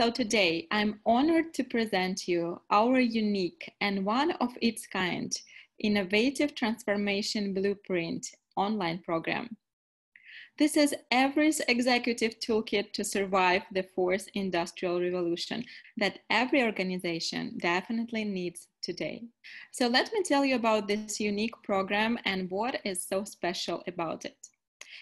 So today I'm honored to present you our unique and one of its kind Innovative Transformation Blueprint online program. This is every executive toolkit to survive the fourth industrial revolution that every organization definitely needs today. So let me tell you about this unique program and what is so special about it.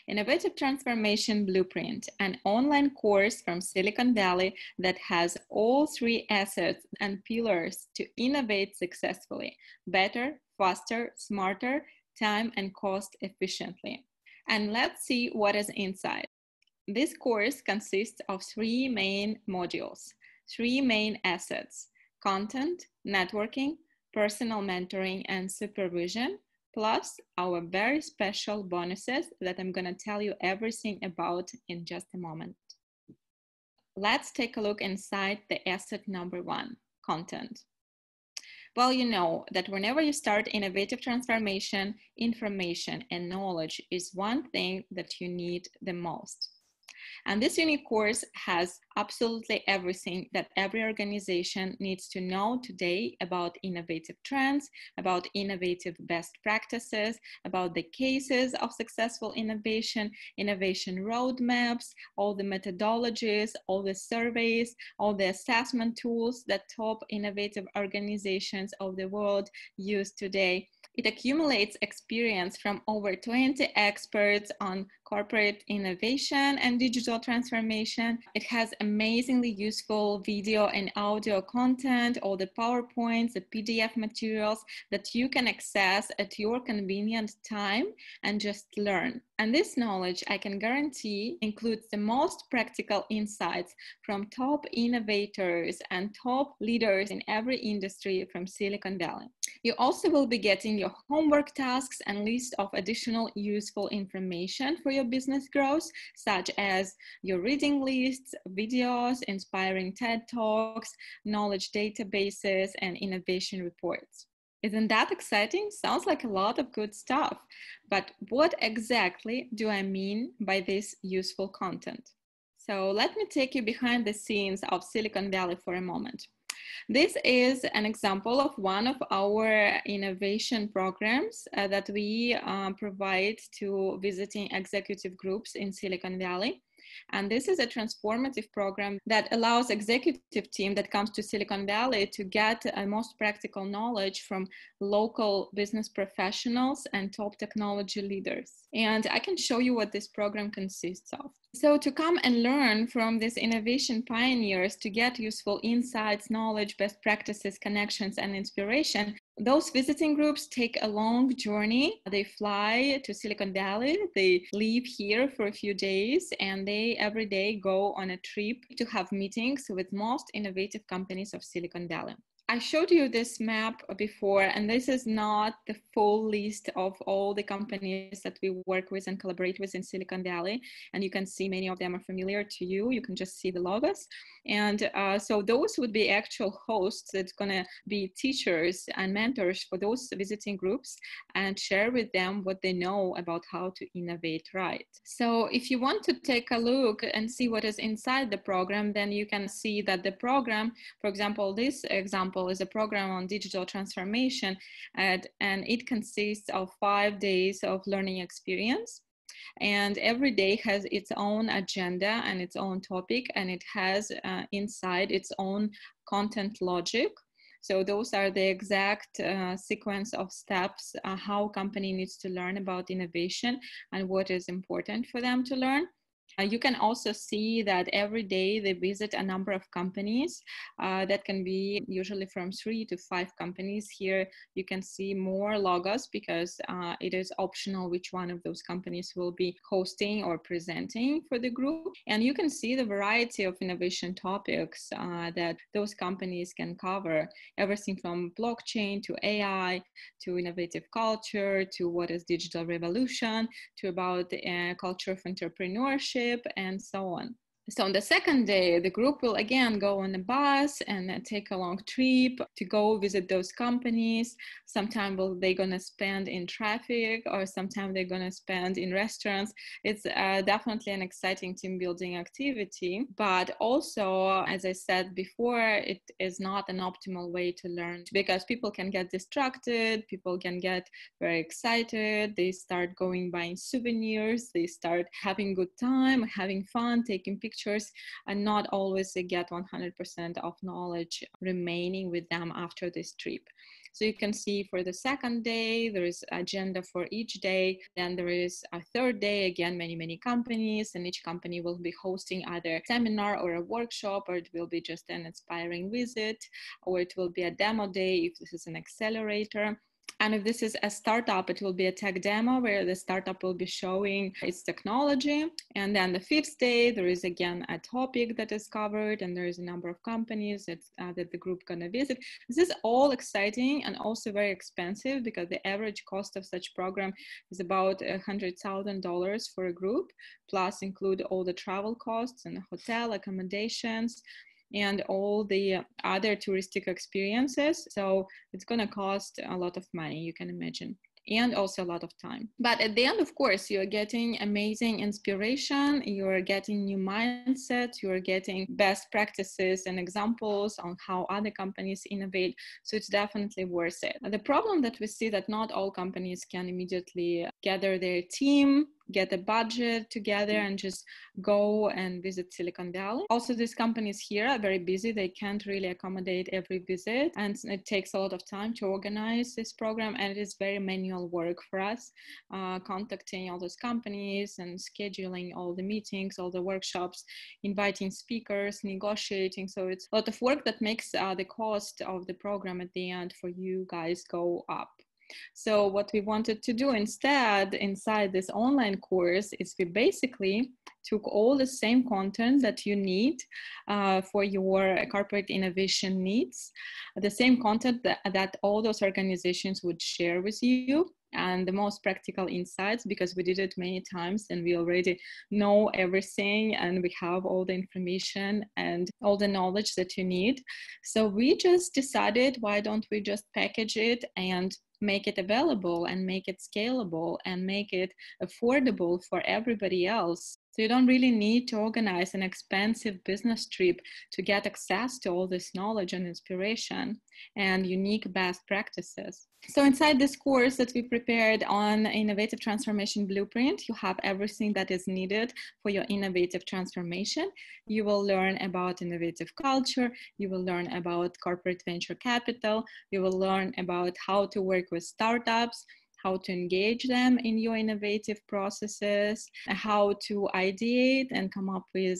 Innovative Transformation Blueprint, an online course from Silicon Valley that has all three assets and pillars to innovate successfully, better, faster, smarter, time and cost efficiently. And let's see what is inside. This course consists of three main modules, three main assets: content, networking, personal mentoring and supervision, plus our very special bonuses that I'm gonna tell you everything about in just a moment. Let's take a look inside the asset number one, content. Well, you know that whenever you start innovative transformation, information and knowledge is one thing that you need the most. And this unique course has absolutely everything that every organization needs to know today about innovative trends, about innovative best practices, about the cases of successful innovation, innovation roadmaps, all the methodologies, all the surveys, all the assessment tools that top innovative organizations of the world use today. It accumulates experience from over 20 experts on corporate innovation and digital transformation. It has amazingly useful video and audio content, all the PowerPoints, the PDF materials that you can access at your convenient time and just learn. And this knowledge, I can guarantee, includes the most practical insights from top innovators and top leaders in every industry from Silicon Valley. You also will be getting your homework tasks and list of additional useful information for your business growth, such as your reading lists, videos, inspiring TED Talks, knowledge databases, and innovation reports. Isn't that exciting? Sounds like a lot of good stuff. But what exactly do I mean by this useful content? So let me take you behind the scenes of Silicon Valley for a moment. This is an example of one of our innovation programs that we provide to visiting executive groups in Silicon Valley. And this is a transformative program that allows executive team that comes to Silicon Valley to get most practical knowledge from local business professionals and top technology leaders. And I can show you what this program consists of. So to come and learn from these innovation pioneers, to get useful insights, knowledge, best practices, connections, and inspiration, those visiting groups take a long journey. They fly to Silicon Valley, they live here for a few days, and they every day go on a trip to have meetings with most innovative companies of Silicon Valley. I showed you this map before, and this is not the full list of all the companies that we work with and collaborate with in Silicon Valley. And you can see many of them are familiar to you. You can just see the logos. And so those would be actual hosts that's gonna be teachers and mentors for those visiting groups and share with them what they know about how to innovate right. So if you want to take a look and see what is inside the program, then you can see that the program, for example, this example is a program on digital transformation, and it consists of 5 days of learning experience. And every day has its own agenda and its own topic, and it has inside its own content logic. So those are the exact sequence of steps, how a company needs to learn about innovation and what is important for them to learn. You can also see that every day they visit a number of companies that can be usually from 3 to 5 companies. Here you can see more logos because it is optional which one of those companies will be hosting or presenting for the group. And you can see the variety of innovation topics that those companies can cover. Everything from blockchain to AI, to innovative culture, to what is digital revolution, to about the culture of entrepreneurship, and so on. So on the second day, the group will again go on a bus and take a long trip to go visit those companies. Sometime they're going to spend in traffic, or sometime they're going to spend in restaurants. It's definitely an exciting team building activity. But also, as I said before, it is not an optimal way to learn, because people can get distracted, people can get very excited, they start going buying souvenirs, they start having good time, having fun, taking pictures. And not always they get 100% of knowledge remaining with them after this trip. So you can see for the second day, there is agenda for each day. Then there is a third day, again, many, many companies, and each company will be hosting either a seminar or a workshop, or it will be just an inspiring visit, or it will be a demo day if this is an accelerator. And if this is a startup, it will be a tech demo where the startup will be showing its technology. And then the fifth day, there is again a topic that is covered, and there is a number of companies that the group gonna visit. This is all exciting and also very expensive, because the average cost of such program is about $100,000 for a group, plus include all the travel costs and hotel accommodations and all the other touristic experiences. So it's going to cost a lot of money, you can imagine, and also a lot of time. But at the end, of course, you're getting amazing inspiration, you're getting new mindset, you're getting best practices and examples on how other companies innovate. So it's definitely worth it. The problem that we see that not all companies can immediately gather their team, get a budget together and just go and visit Silicon Valley. Also, these companies here are very busy. They can't really accommodate every visit, and it takes a lot of time to organize this program, and it is very manual work for us, contacting all those companies and scheduling all the meetings, all the workshops, inviting speakers, negotiating. So it's a lot of work that makes the cost of the program at the end for you guys go up. So what we wanted to do instead inside this online course is we basically took all the same content that you need for your corporate innovation needs, the same content that all those organizations would share with you, and the most practical insights, because we did it many times and we already know everything and we have all the information and all the knowledge that you need. So we just decided, why don't we just package it and make it available and make it scalable and make it affordable for everybody else. So you don't really need to organize an expensive business trip to get access to all this knowledge and inspiration and unique best practices. So inside this course that we prepared on Innovative Transformation Blueprint, you have everything that is needed for your innovative transformation. You will learn about innovative culture, you will learn about corporate venture capital, you will learn about how to work with startups, how to engage them in your innovative processes, how to ideate and come up with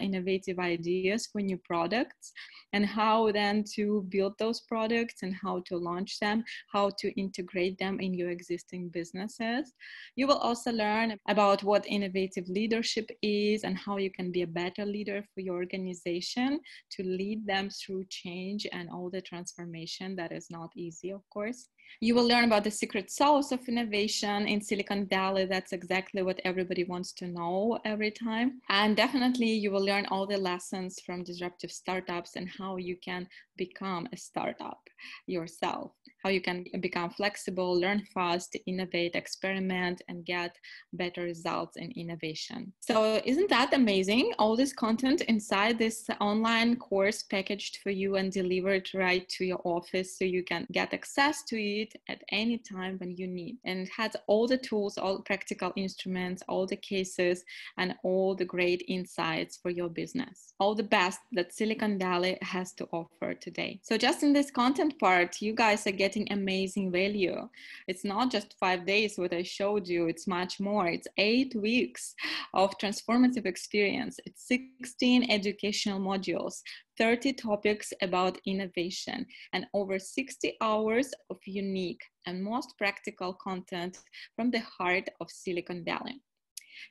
innovative ideas for new products, and how then to build those products and how to launch them, how to integrate them in your existing businesses. You will also learn about what innovative leadership is and how you can be a better leader for your organization to lead them through change and all the transformation that is not easy, of course. You will learn about the secret sauce of innovation in Silicon Valley. That's exactly what everybody wants to know every time. And definitely you will learn all the lessons from disruptive startups and how you can become a startup yourself, how you can become flexible, learn fast, innovate, experiment, and get better results in innovation. So isn't that amazing? All this content inside this online course packaged for you and delivered right to your office, so you can get access to it at any time when you need, and it has all the tools, all practical instruments, all the cases, and all the great insights for your business, all the best that Silicon Valley has to offer today. So just in this content part, you guys are getting amazing value. It's not just 5 days what I showed you, it's much more. It's 8 weeks of transformative experience. It's 16 educational modules, 30 topics about innovation, and over 60 hours of unique and most practical content from the heart of Silicon Valley.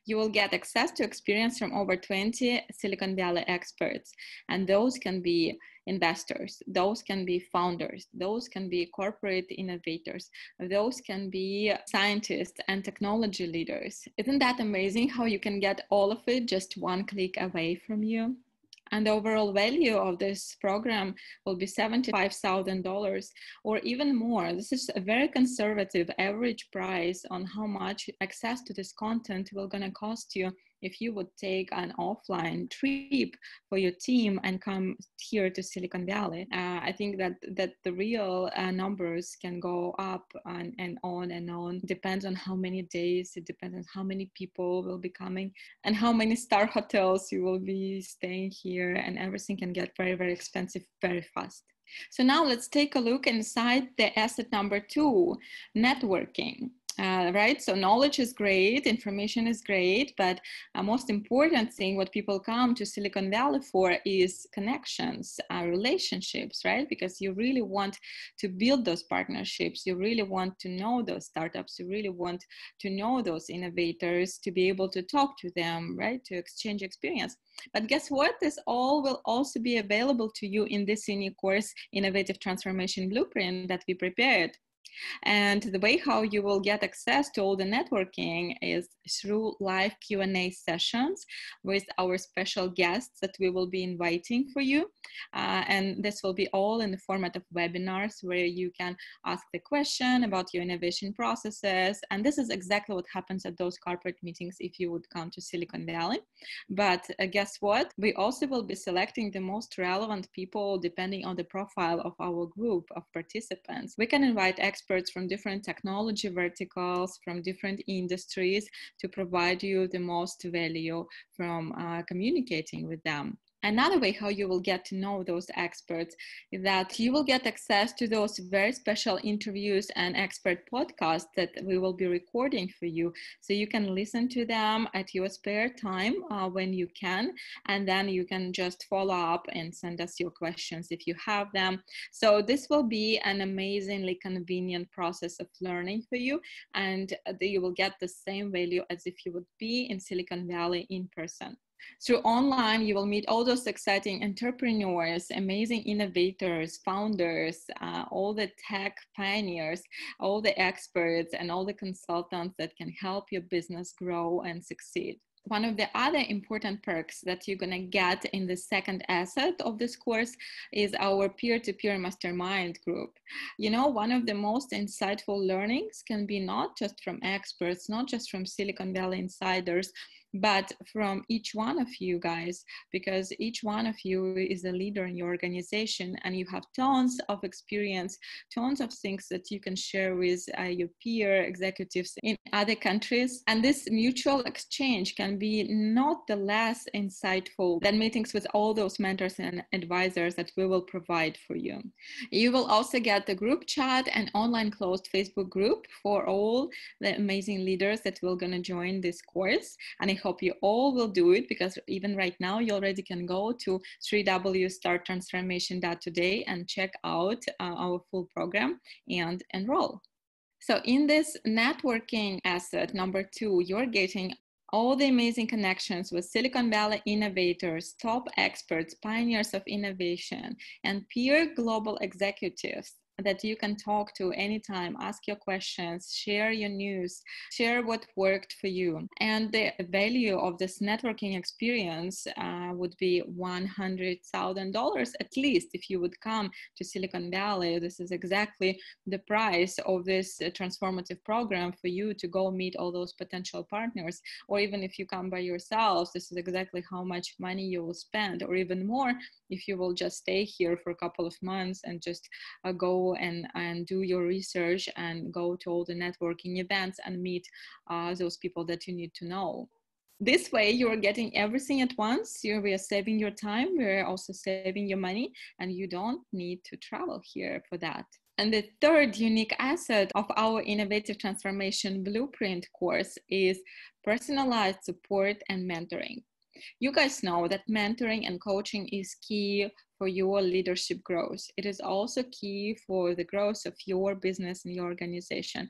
You will get access to experience from over 20 Silicon Valley experts, and those can be investors, those can be founders, those can be corporate innovators, those can be scientists and technology leaders. Isn't that amazing how you can get all of it just one click away from you? And the overall value of this program will be $75,000 or even more. This is a very conservative average price on how much access to this content will gonna cost you if you would take an offline trip for your team and come here to Silicon Valley. I think that the real numbers can go up and on and on. Depends on how many days, it depends on how many people will be coming and how many star hotels you will be staying here, and everything can get very, very expensive very fast. So now let's take a look inside the asset number two, networking. Right? So knowledge is great, information is great, but a most important thing what people come to Silicon Valley for is connections, relationships, right? Because you really want to build those partnerships. You really want to know those startups. You really want to know those innovators, to be able to talk to them, right? To exchange experience. But guess what? This all will also be available to you in this in-year course, Innovative Transformation Blueprint, that we prepared. And the way how you will get access to all the networking is through live Q&A sessions with our special guests that we will be inviting for you. And this will be all in the format of webinars where you can ask the question about your innovation processes. And this is exactly what happens at those corporate meetings if you would come to Silicon Valley. But guess what? We also will be selecting the most relevant people depending on the profile of our group of participants. We can invite experts from different technology verticals, from different industries, to provide you the most value from communicating with them. Another way how you will get to know those experts is that you will get access to those very special interviews and expert podcasts that we will be recording for you. So you can listen to them at your spare time when you can, and then you can just follow up and send us your questions if you have them. So this will be an amazingly convenient process of learning for you, and you will get the same value as if you would be in Silicon Valley in person. Through online, you will meet all those exciting entrepreneurs, amazing innovators, founders, all the tech pioneers, all the experts, and all the consultants that can help your business grow and succeed. One of the other important perks that you're going to get in the second asset of this course is our peer-to-peer mastermind group. You know, one of the most insightful learnings can be not just from experts, not just from Silicon Valley insiders, but from each one of you guys, because each one of you is a leader in your organization and you have tons of experience, tons of things that you can share with your peer executives in other countries. And this mutual exchange can be not the less insightful than meetings with all those mentors and advisors that we will provide for you. You will also get the group chat and online closed Facebook group for all the amazing leaders that will gonna join this course. And I hope you all will do it, because even right now you already can go to www.starttransformation.today and check out our full program and enroll. So in this networking asset number two, you're getting all the amazing connections with Silicon Valley innovators, top experts, pioneers of innovation, and peer global executives that you can talk to anytime, ask your questions, share your news, share what worked for you. And the value of this networking experience would be $100,000 at least if you would come to Silicon Valley. This is exactly the price of this transformative program for you to go meet all those potential partners. Or even if you come by yourselves, this is exactly how much money you will spend, or even more if you will just stay here for a couple of months and just go and do your research and go to all the networking events and meet those people that you need to know. This way, you're getting everything at once. We are saving your time. We're also saving your money, and you don't need to travel here for that. And the third unique asset of our Innovative Transformation Blueprint course is personalized support and mentoring. You guys know that mentoring and coaching is key for your leadership growth. It is also key for the growth of your business and your organization,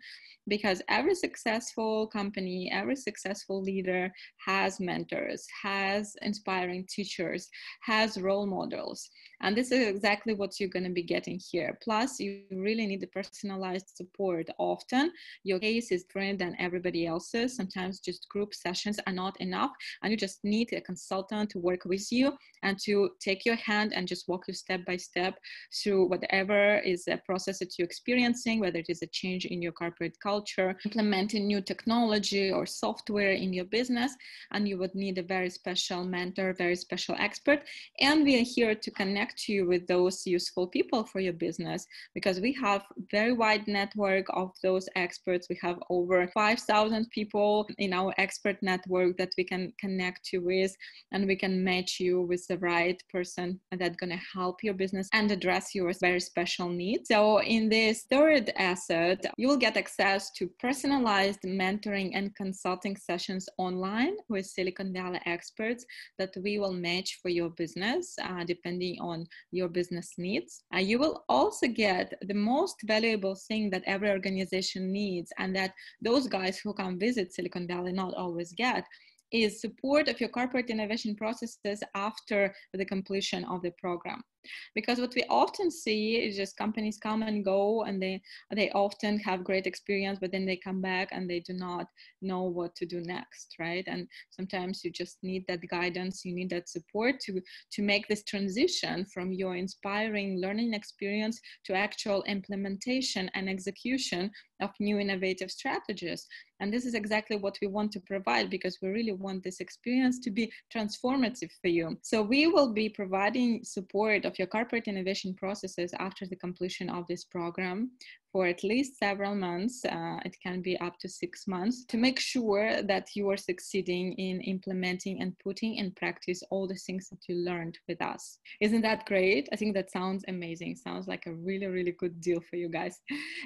because every successful company, every successful leader has mentors, has inspiring teachers, has role models. And this is exactly what you're going to be getting here. Plus, you really need the personalized support. Often your case is different than everybody else's. Sometimes just group sessions are not enough, and you just need a consultant to work with you and to take your hand and just walk you step by step through whatever is a process that you're experiencing, whether it is a change in your corporate culture, implementing new technology or software in your business. And you would need a very special mentor, very special expert. And we are here to connect you with those useful people for your business, because we have very wide network of those experts. We have over 5,000 people in our expert network that we can connect you with, and we can match you with the right person that's going to help your business and address your very special needs. So in this third asset, you will get access to personalized mentoring and consulting sessions online with Silicon Valley experts that we will match for your business depending on your business needs. You will also get the most valuable thing that every organization needs, and that those guys who come visit Silicon Valley not always get, is support of your corporate innovation processes after the completion of the program. Because what we often see is just companies come and go, and they often have great experience, but then they come back and they do not know what to do next, right? And sometimes you just need that guidance, you need that support to make this transition from your inspiring learning experience to actual implementation and execution of new innovative strategies. And this is exactly what we want to provide, because we really want this experience to be transformative for you. So we will be providing support of your corporate innovation processes after the completion of this program for at least several months. It can be up to 6 months, to make sure that you are succeeding in implementing and putting in practice all the things that you learned with us. Isn't that great? I think that sounds amazing. Sounds like a really, really good deal for you guys.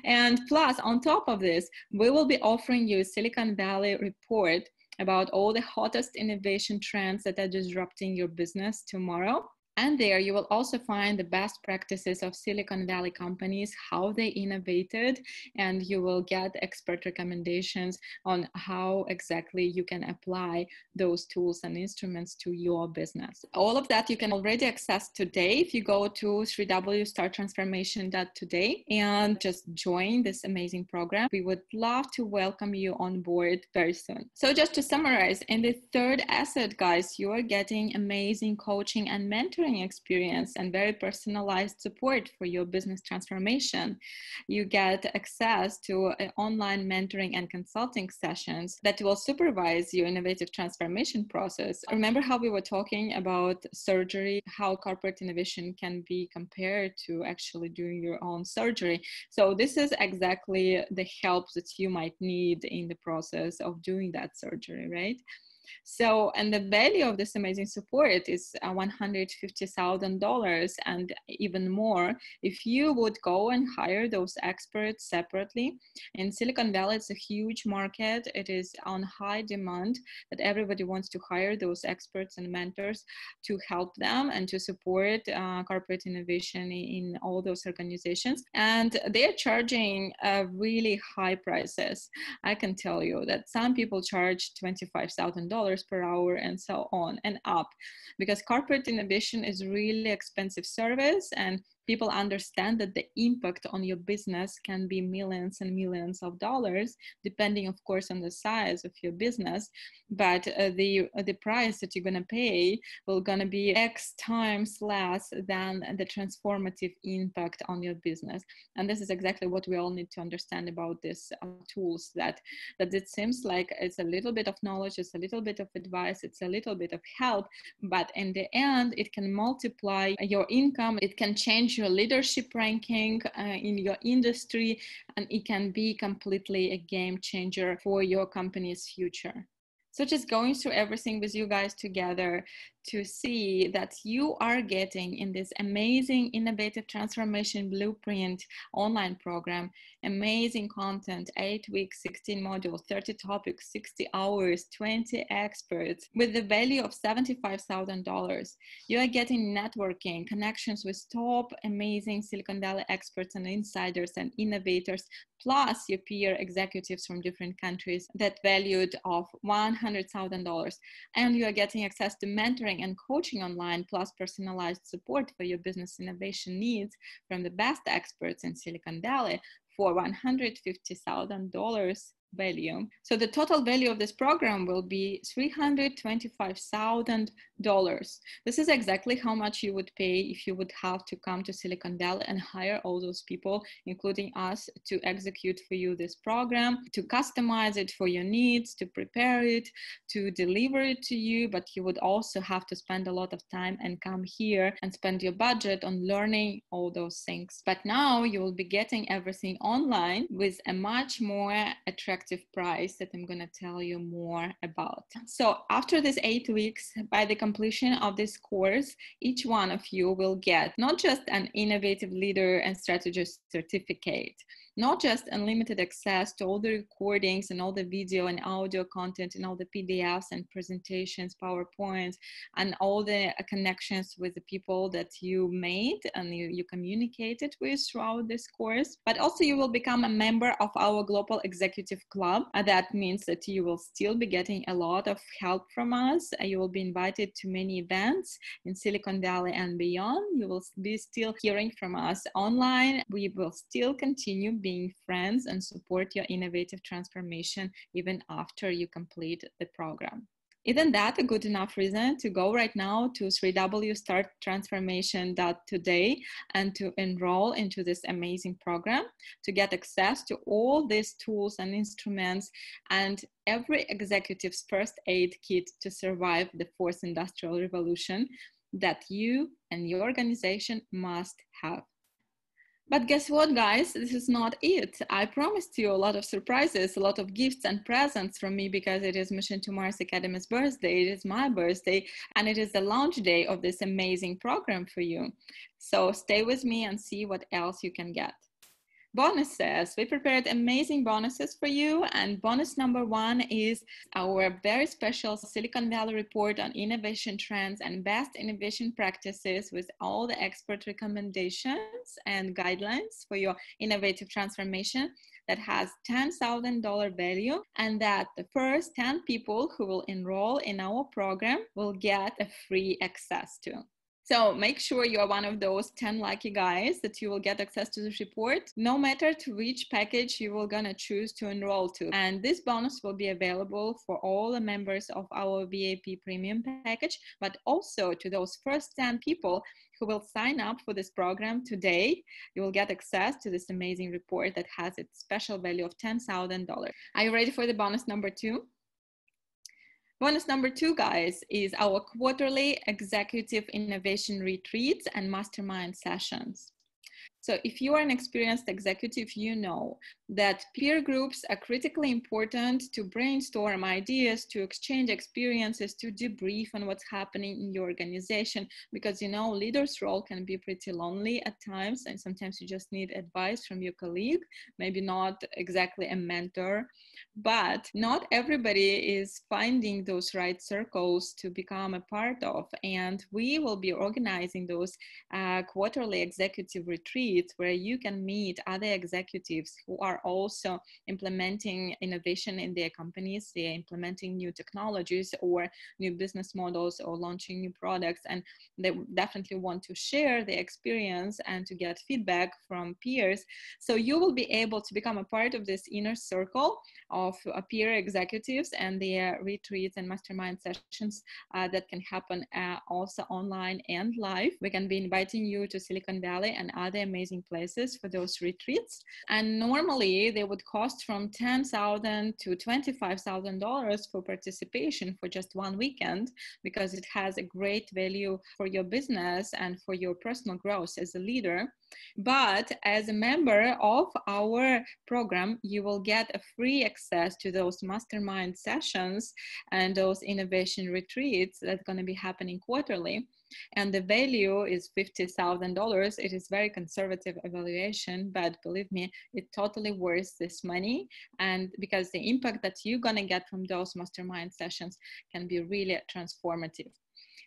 And plus, on top of this, we will be offering you a Silicon Valley report about all the hottest innovation trends that are disrupting your business tomorrow. And there you will also find the best practices of Silicon Valley companies, how they innovated, and you will get expert recommendations on how exactly you can apply those tools and instruments to your business. All of that you can already access today if you go to www.startransformation.today and just join this amazing program. We would love to welcome you on board very soon. So just to summarize, in the third asset, guys, you are getting amazing coaching and mentoring experience and very personalized support for your business transformation. You get access to online mentoring and consulting sessions that will supervise your innovative transformation process. Remember how we were talking about surgery, how corporate innovation can be compared to actually doing your own surgery. So this is exactly the help that you might need in the process of doing that surgery, right? So, and the value of this amazing support is $150,000 and even more if you would go and hire those experts separately. In Silicon Valley, it's a huge market. It is on high demand that everybody wants to hire those experts and mentors to help them and to support corporate innovation in all those organizations. And they are charging really high prices. I can tell you that some people charge $25,000 per hour and so on and up, because corporate innovation is really expensive service, and people understand that the impact on your business can be millions and millions of dollars, depending, of course, on the size of your business. But the price that you're going to pay will going to be X times less than the transformative impact on your business. And this is exactly what we all need to understand about these tools, that it seems like it's a little bit of knowledge, it's a little bit of advice, it's a little bit of help, but in the end, it can multiply your income, it can change your leadership ranking in your industry, and it can be completely a game changer for your company's future. So just going through everything with you guys together, to see that you are getting in this amazing Innovative Transformation Blueprint online program, amazing content, 8 weeks, 16 modules, 30 topics, 60 hours, 20 experts with the value of $75,000. You are getting networking, connections with top amazing Silicon Valley experts and insiders and innovators, plus your peer executives from different countries that valued of $100,000. And you are getting access to mentoring and coaching online, plus personalized support for your business innovation needs from the best experts in Silicon Valley for $150,000 value. So the total value of this program will be $325,000. This is exactly how much you would pay if you would have to come to Silicon Valley and hire all those people, including us, to execute for you this program, to customize it for your needs, to prepare it, to deliver it to you. But you would also have to spend a lot of time and come here and spend your budget on learning all those things. But now you will be getting everything online with a much more attractive price that I'm gonna tell you more about. So after these 8 weeks, by the completion of this course, each one of you will get not just an innovative leader and strategist certificate, not just unlimited access to all the recordings and all the video and audio content and all the PDFs and presentations, PowerPoints, and all the connections with the people that you made and you communicated with throughout this course, but also you will become a member of our Global Executive Club. That means that you will still be getting a lot of help from us. You will be invited to many events in Silicon Valley and beyond. You will be still hearing from us online. We will still continue being friends and support your innovative transformation even after you complete the program. Isn't that a good enough reason to go right now to www.starttransformation.today and to enroll into this amazing program, to get access to all these tools and instruments and every executive's first aid kit to survive the fourth industrial revolution that you and your organization must have? But guess what, guys? This is not it. I promised you a lot of surprises, a lot of gifts and presents from me, because it is Mission to Mars Academy's birthday, it is my birthday, and it is the launch day of this amazing program for you. So stay with me and see what else you can get. Bonuses. We prepared amazing bonuses for you, and bonus number one is our very special Silicon Valley report on innovation trends and best innovation practices with all the expert recommendations and guidelines for your innovative transformation that has $10,000 value, and that the first 10 people who will enroll in our program will get a free access to. So make sure you are one of those 10 lucky guys that you will get access to this report, no matter to which package you will gonna choose to enroll to. And this bonus will be available for all the members of our VIP premium package, but also to those first 10 people who will sign up for this program today. You will get access to this amazing report that has its special value of $10,000. Are you ready for the bonus number two? Bonus number two, guys, is our quarterly executive innovation retreats and mastermind sessions. So if you are an experienced executive, you know that peer groups are critically important to brainstorm ideas, to exchange experiences, to debrief on what's happening in your organization, because you know leader's role can be pretty lonely at times, and sometimes you just need advice from your colleague, maybe not exactly a mentor, but not everybody is finding those right circles to become a part of. And we will be organizing those quarterly executive retreats, where you can meet other executives who are also implementing innovation in their companies. They are implementing new technologies or new business models or launching new products, and they definitely want to share their experience and to get feedback from peers. So you will be able to become a part of this inner circle of peer executives and their retreats and mastermind sessions that can happen also online and live. We can be inviting you to Silicon Valley and other amazing amazing places for those retreats. And normally they would cost from $10,000 to $25,000 for participation for just one weekend, because it has a great value for your business and for your personal growth as a leader. But as a member of our program, you will get a free access to those mastermind sessions and those innovation retreats that's going to be happening quarterly. And the value is $50,000. It is very conservative evaluation, but believe me, it totally worth this money. And because the impact that you're going to get from those mastermind sessions can be really transformative.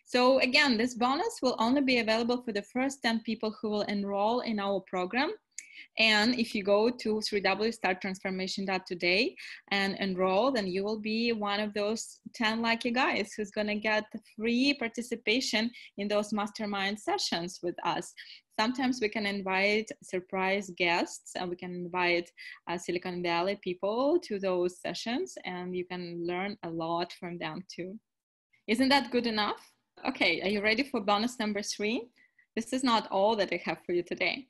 So again, this bonus will only be available for the first 10 people who will enroll in our program. And if you go to www.starttransformation.today and enroll, then you will be one of those 10 lucky guys who's going to get free participation in those mastermind sessions with us. Sometimes we can invite surprise guests, and we can invite Silicon Valley people to those sessions, and you can learn a lot from them too. Isn't that good enough? Okay, are you ready for bonus number 3? This is not all that I have for you today.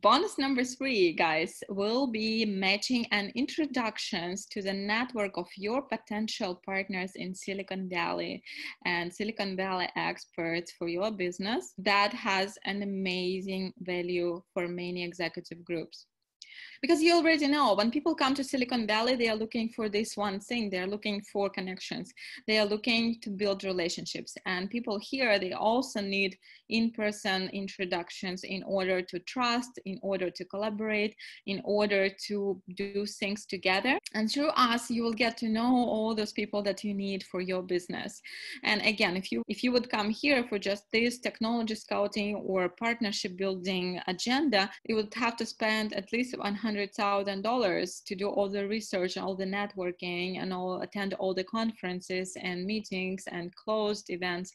Bonus number 3, guys, will be matching and introductions to the network of your potential partners in Silicon Valley and Silicon Valley experts for your business. That has an amazing value for many executive groups. Because you already know, when people come to Silicon Valley, they are looking for this one thing. They are looking for connections. They are looking to build relationships. And people here, they also need in-person introductions in order to trust, in order to collaborate, in order to do things together. And through us, you will get to know all those people that you need for your business. And again, if you would come here for just this technology scouting or partnership building agenda, you would have to spend at least $100,000 to do all the research, all the networking, and attend all the conferences and meetings and closed events.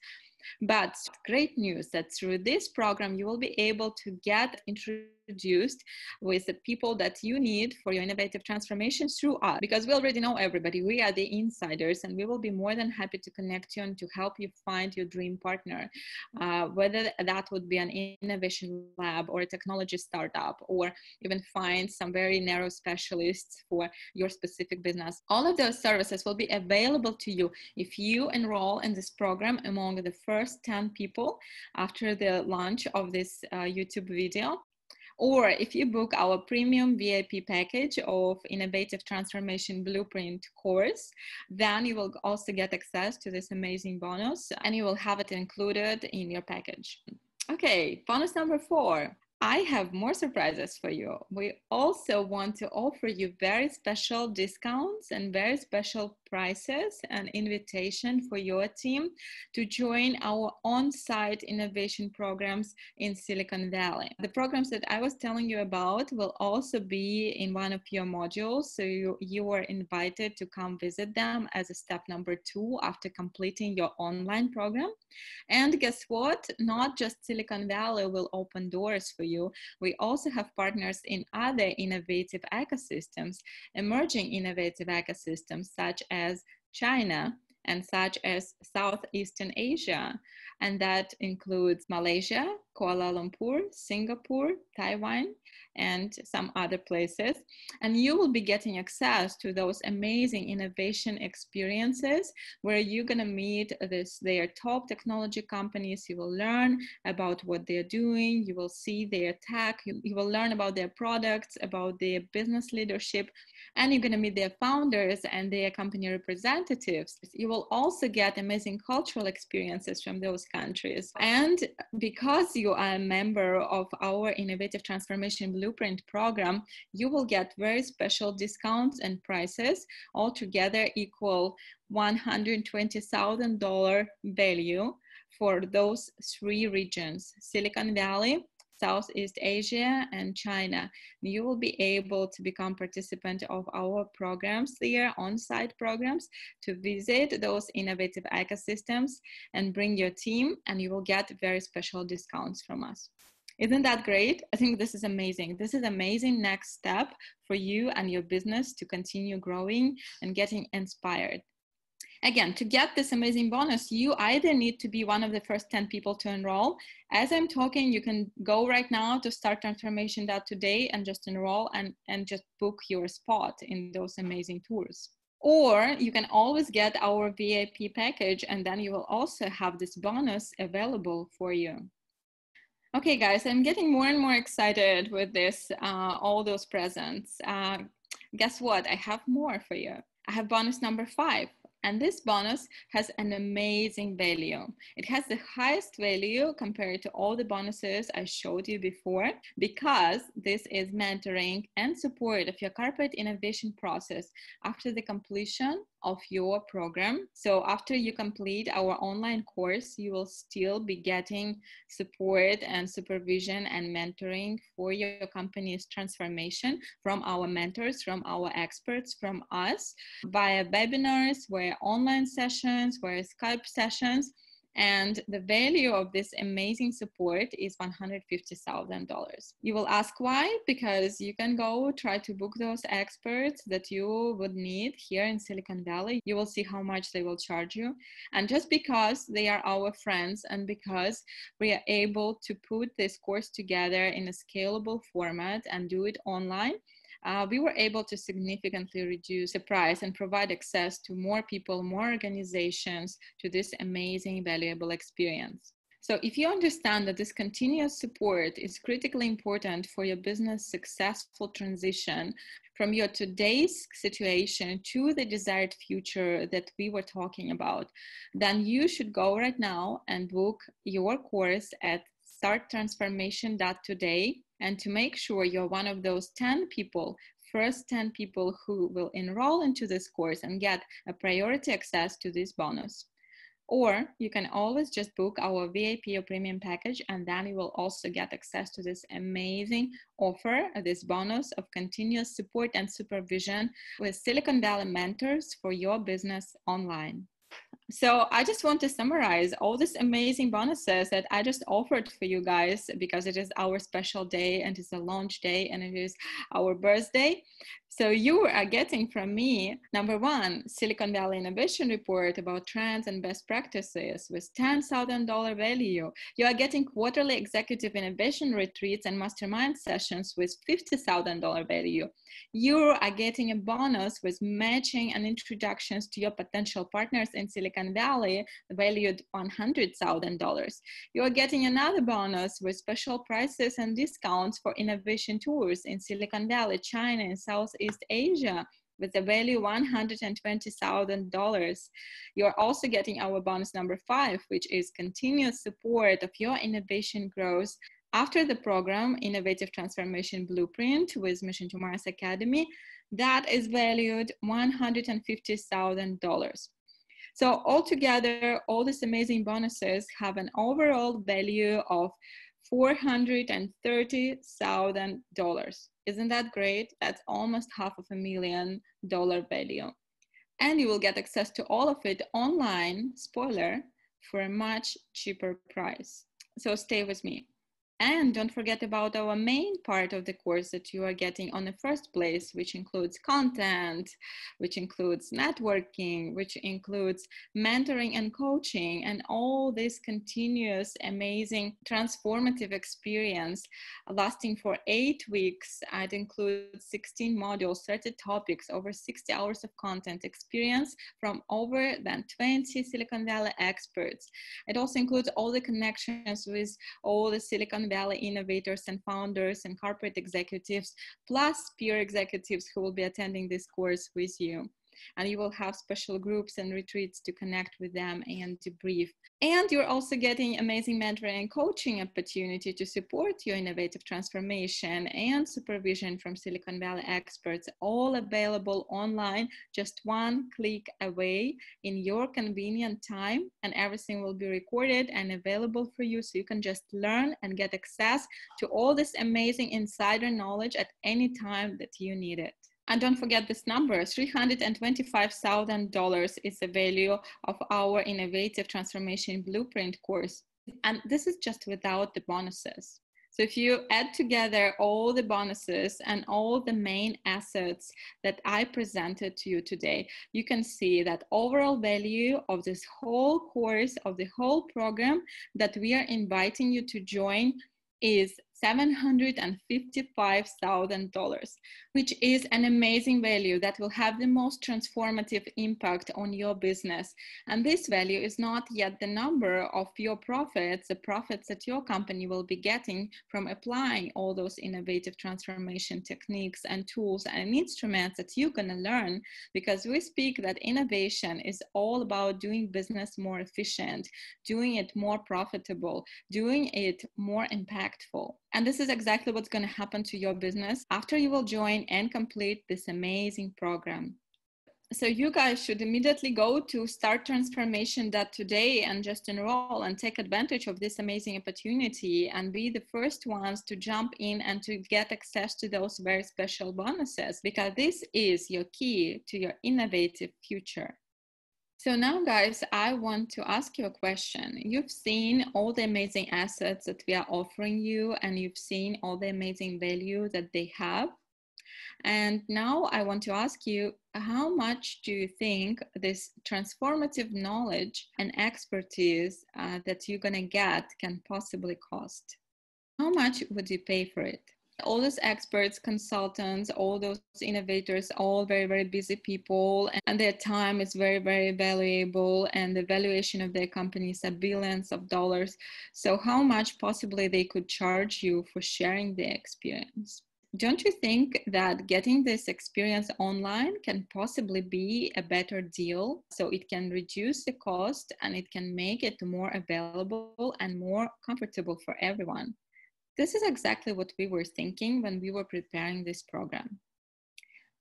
But great news that through this program, you will be able to get introduced with the people that you need for your innovative transformation through us. Because we already know everybody. We are the insiders, and we will be more than happy to connect you and to help you find your dream partner. Whether that would be an innovation lab or a technology startup, or even find some very narrow specialists for your specific business. All of those services will be available to you if you enroll in this program among the first 10 people after the launch of this YouTube video. Or if you book our premium VIP package of Innovative Transformation Blueprint course, then you will also get access to this amazing bonus, and you will have it included in your package. Okay, bonus number 4. I have more surprises for you. We also want to offer you very special discounts and very special prices and invitation for your team to join our on-site innovation programs in Silicon Valley. The programs that I was telling you about will also be in one of your modules, so you are invited to come visit them as a step number 2 after completing your online program. And guess what? Not just Silicon Valley will open doors for you. We also have partners in other innovative ecosystems, emerging innovative ecosystems such as China and such as Southeastern Asia. And that includes Malaysia, Kuala Lumpur, Singapore, Taiwan, and some other places. And you will be getting access to those amazing innovation experiences where you're going to meet their top technology companies. You will learn about what they're doing. You will see their tech. You will learn about their products, about their business leadership. And you're going to meet their founders and their company representatives. You will also get amazing cultural experiences from those countries. And because you are a member of our Innovative Transformation Blueprint program, you will get very special discounts and prices, altogether equal $120,000 value for those 3 regions, Silicon Valley, Southeast Asia, and China. You will be able to become participant of our programs there, on-site programs, to visit those innovative ecosystems and bring your team, and you will get very special discounts from us. Isn't that great? I think this is amazing. This is amazing next step for you and your business to continue growing and getting inspired. Again, to get this amazing bonus, you either need to be one of the first 10 people to enroll. As I'm talking, you can go right now to starttransformation.today and just enroll and just book your spot in those amazing tours. Or you can always get our VIP package, and then you will also have this bonus available for you. Okay, guys, I'm getting more and more excited with this, all those presents. Guess what? I have more for you. I have bonus number 5. And this bonus has an amazing value. It has the highest value compared to all the bonuses I showed you before, because this is mentoring and support of your corporate innovation process after the completion of your program. So after you complete our online course, you will still be getting support and supervision and mentoring for your company's transformation from our mentors, from our experts, from us, via webinars, via online sessions, via Skype sessions. And the value of this amazing support is $150,000. You will ask why? Because you can go try to book those experts that you would need here in Silicon Valley. You will see how much they will charge you. And just because they are our friends and because we are able to put this course together in a scalable format and do it online, we were able to significantly reduce the price and provide access to more people, more organizations, to this amazing, valuable experience. So if you understand that this continuous support is critically important for your business successful transition from your today's situation to the desired future that we were talking about, then you should go right now and book your course at starttransformation.today. And to make sure you're one of those 10 people, first 10 people who will enroll into this course and get a priority access to this bonus. Or you can always just book our VIP or premium package, and then you will also get access to this amazing offer, this bonus of continuous support and supervision with Silicon Valley mentors for your business online. So I just want to summarize all these amazing bonuses that I just offered for you guys, because it is our special day and it's a launch day and it is our birthday. So you are getting from me, number 1, Silicon Valley Innovation Report about trends and best practices with $10,000 value. You are getting quarterly executive innovation retreats and mastermind sessions with $50,000 value. You are getting a bonus with matching and introductions to your potential partners in Silicon Valley valued $100,000. You are getting another bonus with special prices and discounts for innovation tours in Silicon Valley, China, and Southeast Asia with the value $120,000. You're also getting our bonus number 5, which is continuous support of your innovation growth after the program Innovative Transformation Blueprint with Mission to Mars Academy. That is valued $150,000. So altogether, all these amazing bonuses have an overall value of $430,000. Isn't that great? That's almost half of $1 million value. And you will get access to all of it online, spoiler, for a much cheaper price. So stay with me. And don't forget about our main part of the course that you are getting on the first place, which includes content, which includes networking, which includes mentoring and coaching, and all this continuous, amazing, transformative experience lasting for 8 weeks. It includes 16 modules, 30 topics, over 60 hours of content experience from over than 20 Silicon Valley experts. It also includes all the connections with all the Silicon Valley innovators and founders and corporate executives, plus peer executives who will be attending this course with you. And you will have special groups and retreats to connect with them and debrief. And you're also getting amazing mentoring and coaching opportunity to support your innovative transformation and supervision from Silicon Valley experts, all available online, just one click away in your convenient time, and everything will be recorded and available for you, so you can just learn and get access to all this amazing insider knowledge at any time that you need it. And don't forget this number, $325,000 is the value of our Innovative Transformation Blueprint course. And this is just without the bonuses. So if you add together all the bonuses and all the main assets that I presented to you today, you can see that overall value of this whole course, of the whole program that we are inviting you to join is $755,000, which is an amazing value that will have the most transformative impact on your business. And this value is not yet the number of your profits, the profits that your company will be getting from applying all those innovative transformation techniques and tools and instruments that you're going to learn, because we speak that innovation is all about doing business more efficient, doing it more profitable, doing it more impactful. And this is exactly what's going to happen to your business after you will join and complete this amazing program. So you guys should immediately go to starttransformation.today and just enroll and take advantage of this amazing opportunity and be the first ones to jump in and to get access to those very special bonuses, because this is your key to your innovative future. So now, guys, I want to ask you a question. You've seen all the amazing assets that we are offering you, and you've seen all the amazing value that they have. And now I want to ask you, how much do you think this transformative knowledge and expertise that you're going to get can possibly cost? How much would you pay for it? All those experts, consultants, all those innovators, all very, very busy people, and their time is very, very valuable, and the valuation of their companies are billions of dollars. So how much possibly they could charge you for sharing their experience? Don't you think that getting this experience online can possibly be a better deal? So it can reduce the cost and it can make it more available and more comfortable for everyone. This is exactly what we were thinking when we were preparing this program.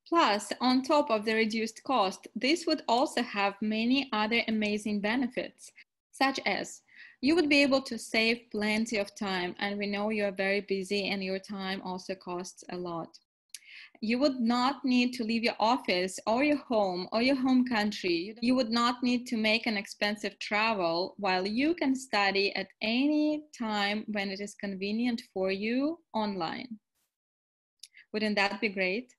Plus, on top of the reduced cost, this would also have many other amazing benefits, such as you would be able to save plenty of time, and we know you're very busy and your time also costs a lot. You would not need to leave your office or your home country. You would not need to make an expensive travel, while you can study at any time when it is convenient for you online. Wouldn't that be great?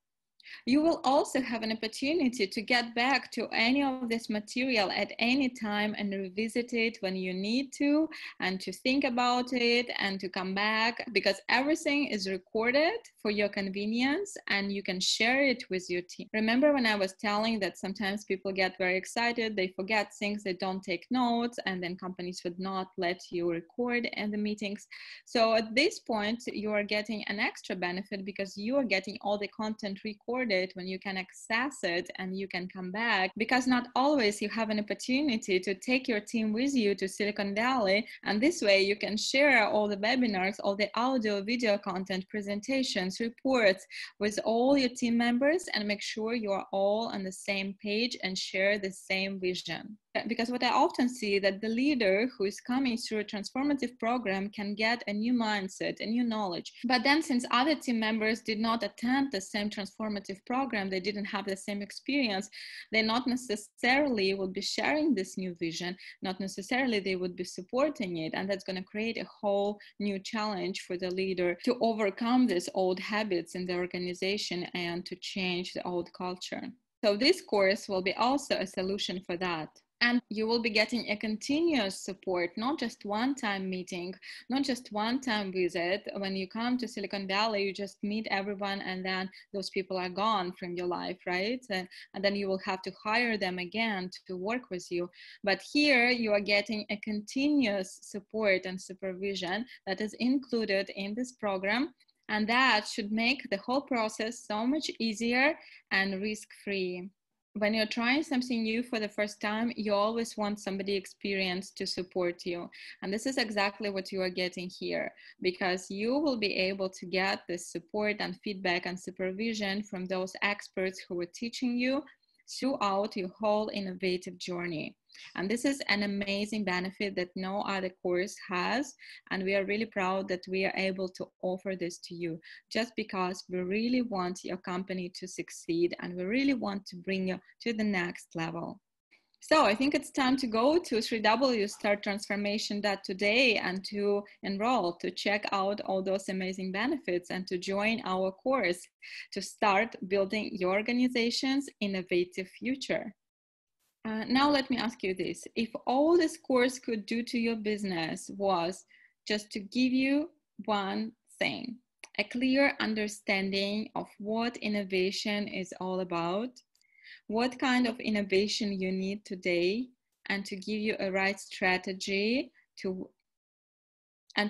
You will also have an opportunity to get back to any of this material at any time and revisit it when you need to, and to think about it and to come back, because everything is recorded for your convenience and you can share it with your team. Remember when I was telling that sometimes people get very excited, they forget things, they don't take notes, and then companies would not let you record in the meetings. So at this point, you are getting an extra benefit because you are getting all the content recorded, when you can access it and you can come back, because not always you have an opportunity to take your team with you to Silicon Valley, and this way you can share all the webinars, all the audio, video content, presentations, reports with all your team members and make sure you are all on the same page and share the same vision. Because what I often see that the leader who is coming through a transformative program can get a new mindset, a new knowledge. But then since other team members did not attend the same transformative program, they didn't have the same experience, they not necessarily would be sharing this new vision, not necessarily they would be supporting it. And that's going to create a whole new challenge for the leader to overcome these old habits in the organization and to change the old culture. So this course will be also a solution for that. And you will be getting a continuous support, not just one-time meeting, not just one-time visit. When you come to Silicon Valley, you just meet everyone and then those people are gone from your life, right? And then you will have to hire them again to work with you. But here you are getting a continuous support and supervision that is included in this program. And that should make the whole process so much easier and risk-free. When you're trying something new for the first time, you always want somebody experienced to support you. And this is exactly what you are getting here, because you will be able to get the support and feedback and supervision from those experts who are teaching you throughout your whole innovative journey. And this is an amazing benefit that no other course has. And we are really proud that we are able to offer this to you, just because we really want your company to succeed and we really want to bring you to the next level. So I think it's time to go to www.starttransformation.today and to enroll, to check out all those amazing benefits and to join our course to start building your organization's innovative future. Now let me ask you this. If all this course could do to your business was just to give you one thing, a clear understanding of what innovation is all about, what kind of innovation you need today, and to give you a right strategy and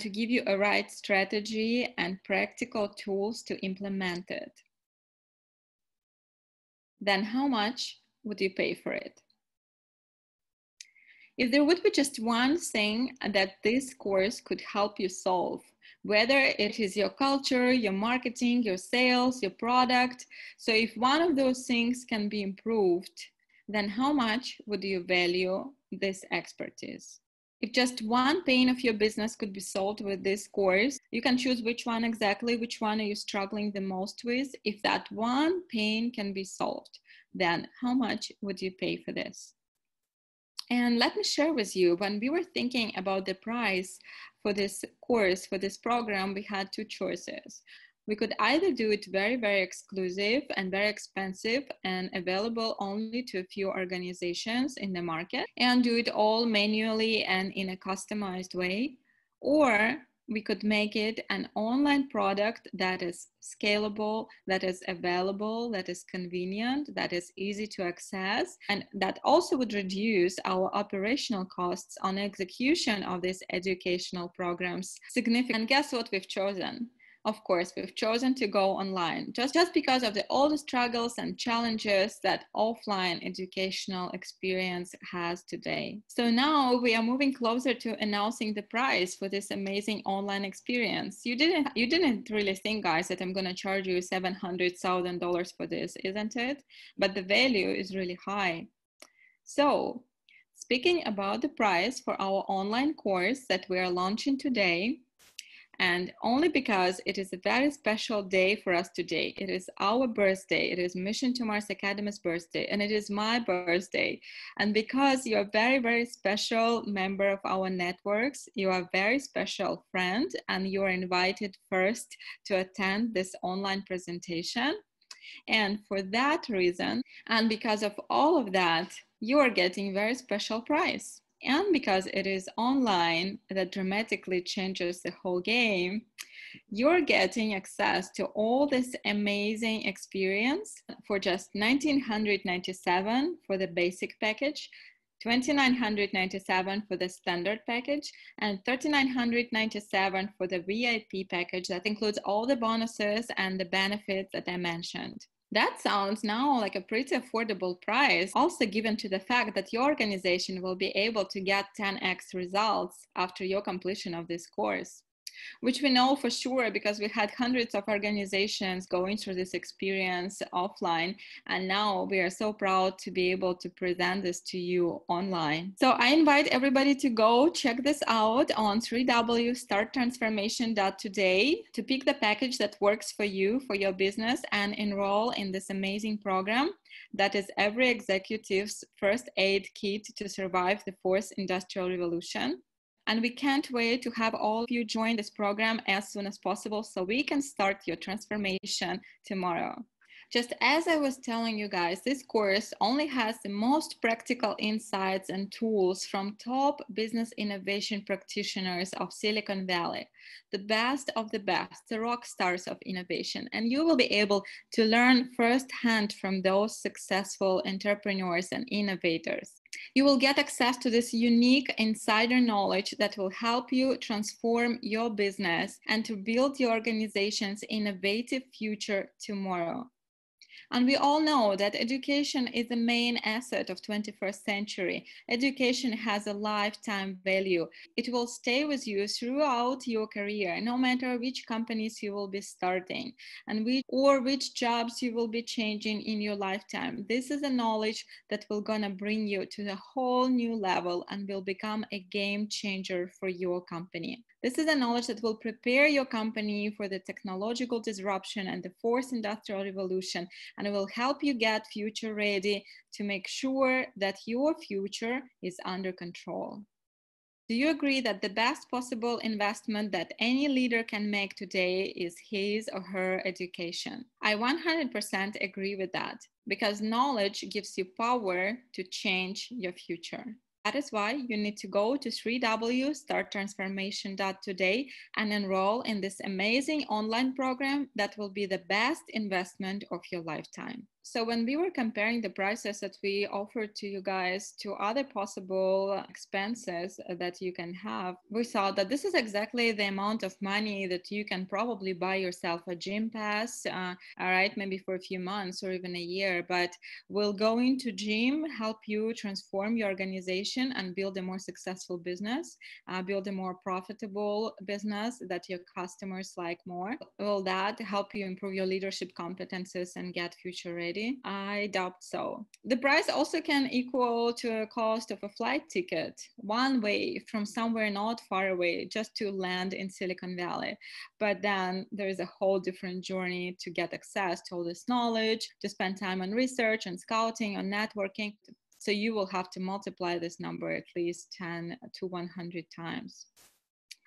practical tools to implement it, then how much would you pay for it? If there would be just one thing that this course could help you solve, whether it is your culture, your marketing, your sales, your product. So if one of those things can be improved, then how much would you value this expertise? If just one pain of your business could be solved with this course, you can choose which one are you struggling the most with. If that one pain can be solved, then how much would you pay for this? And let me share with you, when we were thinking about the price for this course, for this program, we had two choices. We could either do it very, very exclusive and very expensive and available only to a few organizations in the market and do it all manually and in a customized way, or we could make it an online product that is scalable, that is available, that is convenient, that is easy to access, and that also would reduce our operational costs on execution of these educational programs significantly. And guess what we've chosen? Of course, we've chosen to go online just because of all the struggles and challenges that offline educational experience has today. So now we are moving closer to announcing the price for this amazing online experience. You didn't really think, guys, that I'm going to charge you $700,000 for this, isn't it? But the value is really high. So speaking about the price for our online course that we are launching today, and only because it is a very special day for us today. It is our birthday. It is Mission to Mars Academy's birthday. And it is my birthday. And because you're a very, very special member of our networks, you are a very special friend, and you're invited first to attend this online presentation. And for that reason, and because of all of that, you are getting a very special prize. And because it is online, that dramatically changes the whole game, you're getting access to all this amazing experience for just $1,997 for the basic package, $2,997 for the standard package, and $3,997 for the VIP package that includes all the bonuses and the benefits that I mentioned. That sounds now like a pretty affordable price, also given to the fact that your organization will be able to get 10x results after your completion of this course, which we know for sure because we had hundreds of organizations going through this experience offline, and now we are so proud to be able to present this to you online. So I invite everybody to go check this out on www.starttransformation.today to pick the package that works for you, for your business, and enroll in this amazing program that is every executive's first aid kit to survive the fourth industrial revolution. And we can't wait to have all of you join this program as soon as possible so we can start your transformation tomorrow. Just as I was telling you guys, this course only has the most practical insights and tools from top business innovation practitioners of Silicon Valley, the best of the best, the rock stars of innovation. And you will be able to learn firsthand from those successful entrepreneurs and innovators. You will get access to this unique insider knowledge that will help you transform your business and to build your organization's innovative future tomorrow. And we all know that education is the main asset of 21st century. Education has a lifetime value. It will stay with you throughout your career, no matter which companies you will be starting and which jobs you will be changing in your lifetime. This is a knowledge that will gonna bring you to a whole new level and will become a game changer for your company. This is a knowledge that will prepare your company for the technological disruption and the fourth industrial revolution, and it will help you get future ready to make sure that your future is under control. Do you agree that the best possible investment that any leader can make today is his or her education? I 100% agree with that, because knowledge gives you power to change your future. That is why you need to go to www.starttransformation.today and enroll in this amazing online program that will be the best investment of your lifetime. So when we were comparing the prices that we offered to you guys to other possible expenses that you can have, we saw that this is exactly the amount of money that you can probably buy yourself a gym pass, all right, maybe for a few months or even a year, but will going to gym help you transform your organization and build a more successful business, build a more profitable business that your customers like more? Will that help you improve your leadership competences and get future ready? I doubt so. The price also can equal to a cost of a flight ticket, one way from somewhere not far away, just to land in Silicon Valley. But then there is a whole different journey to get access to all this knowledge, to spend time on research and scouting, on networking. So you will have to multiply this number at least 10 to 100 times.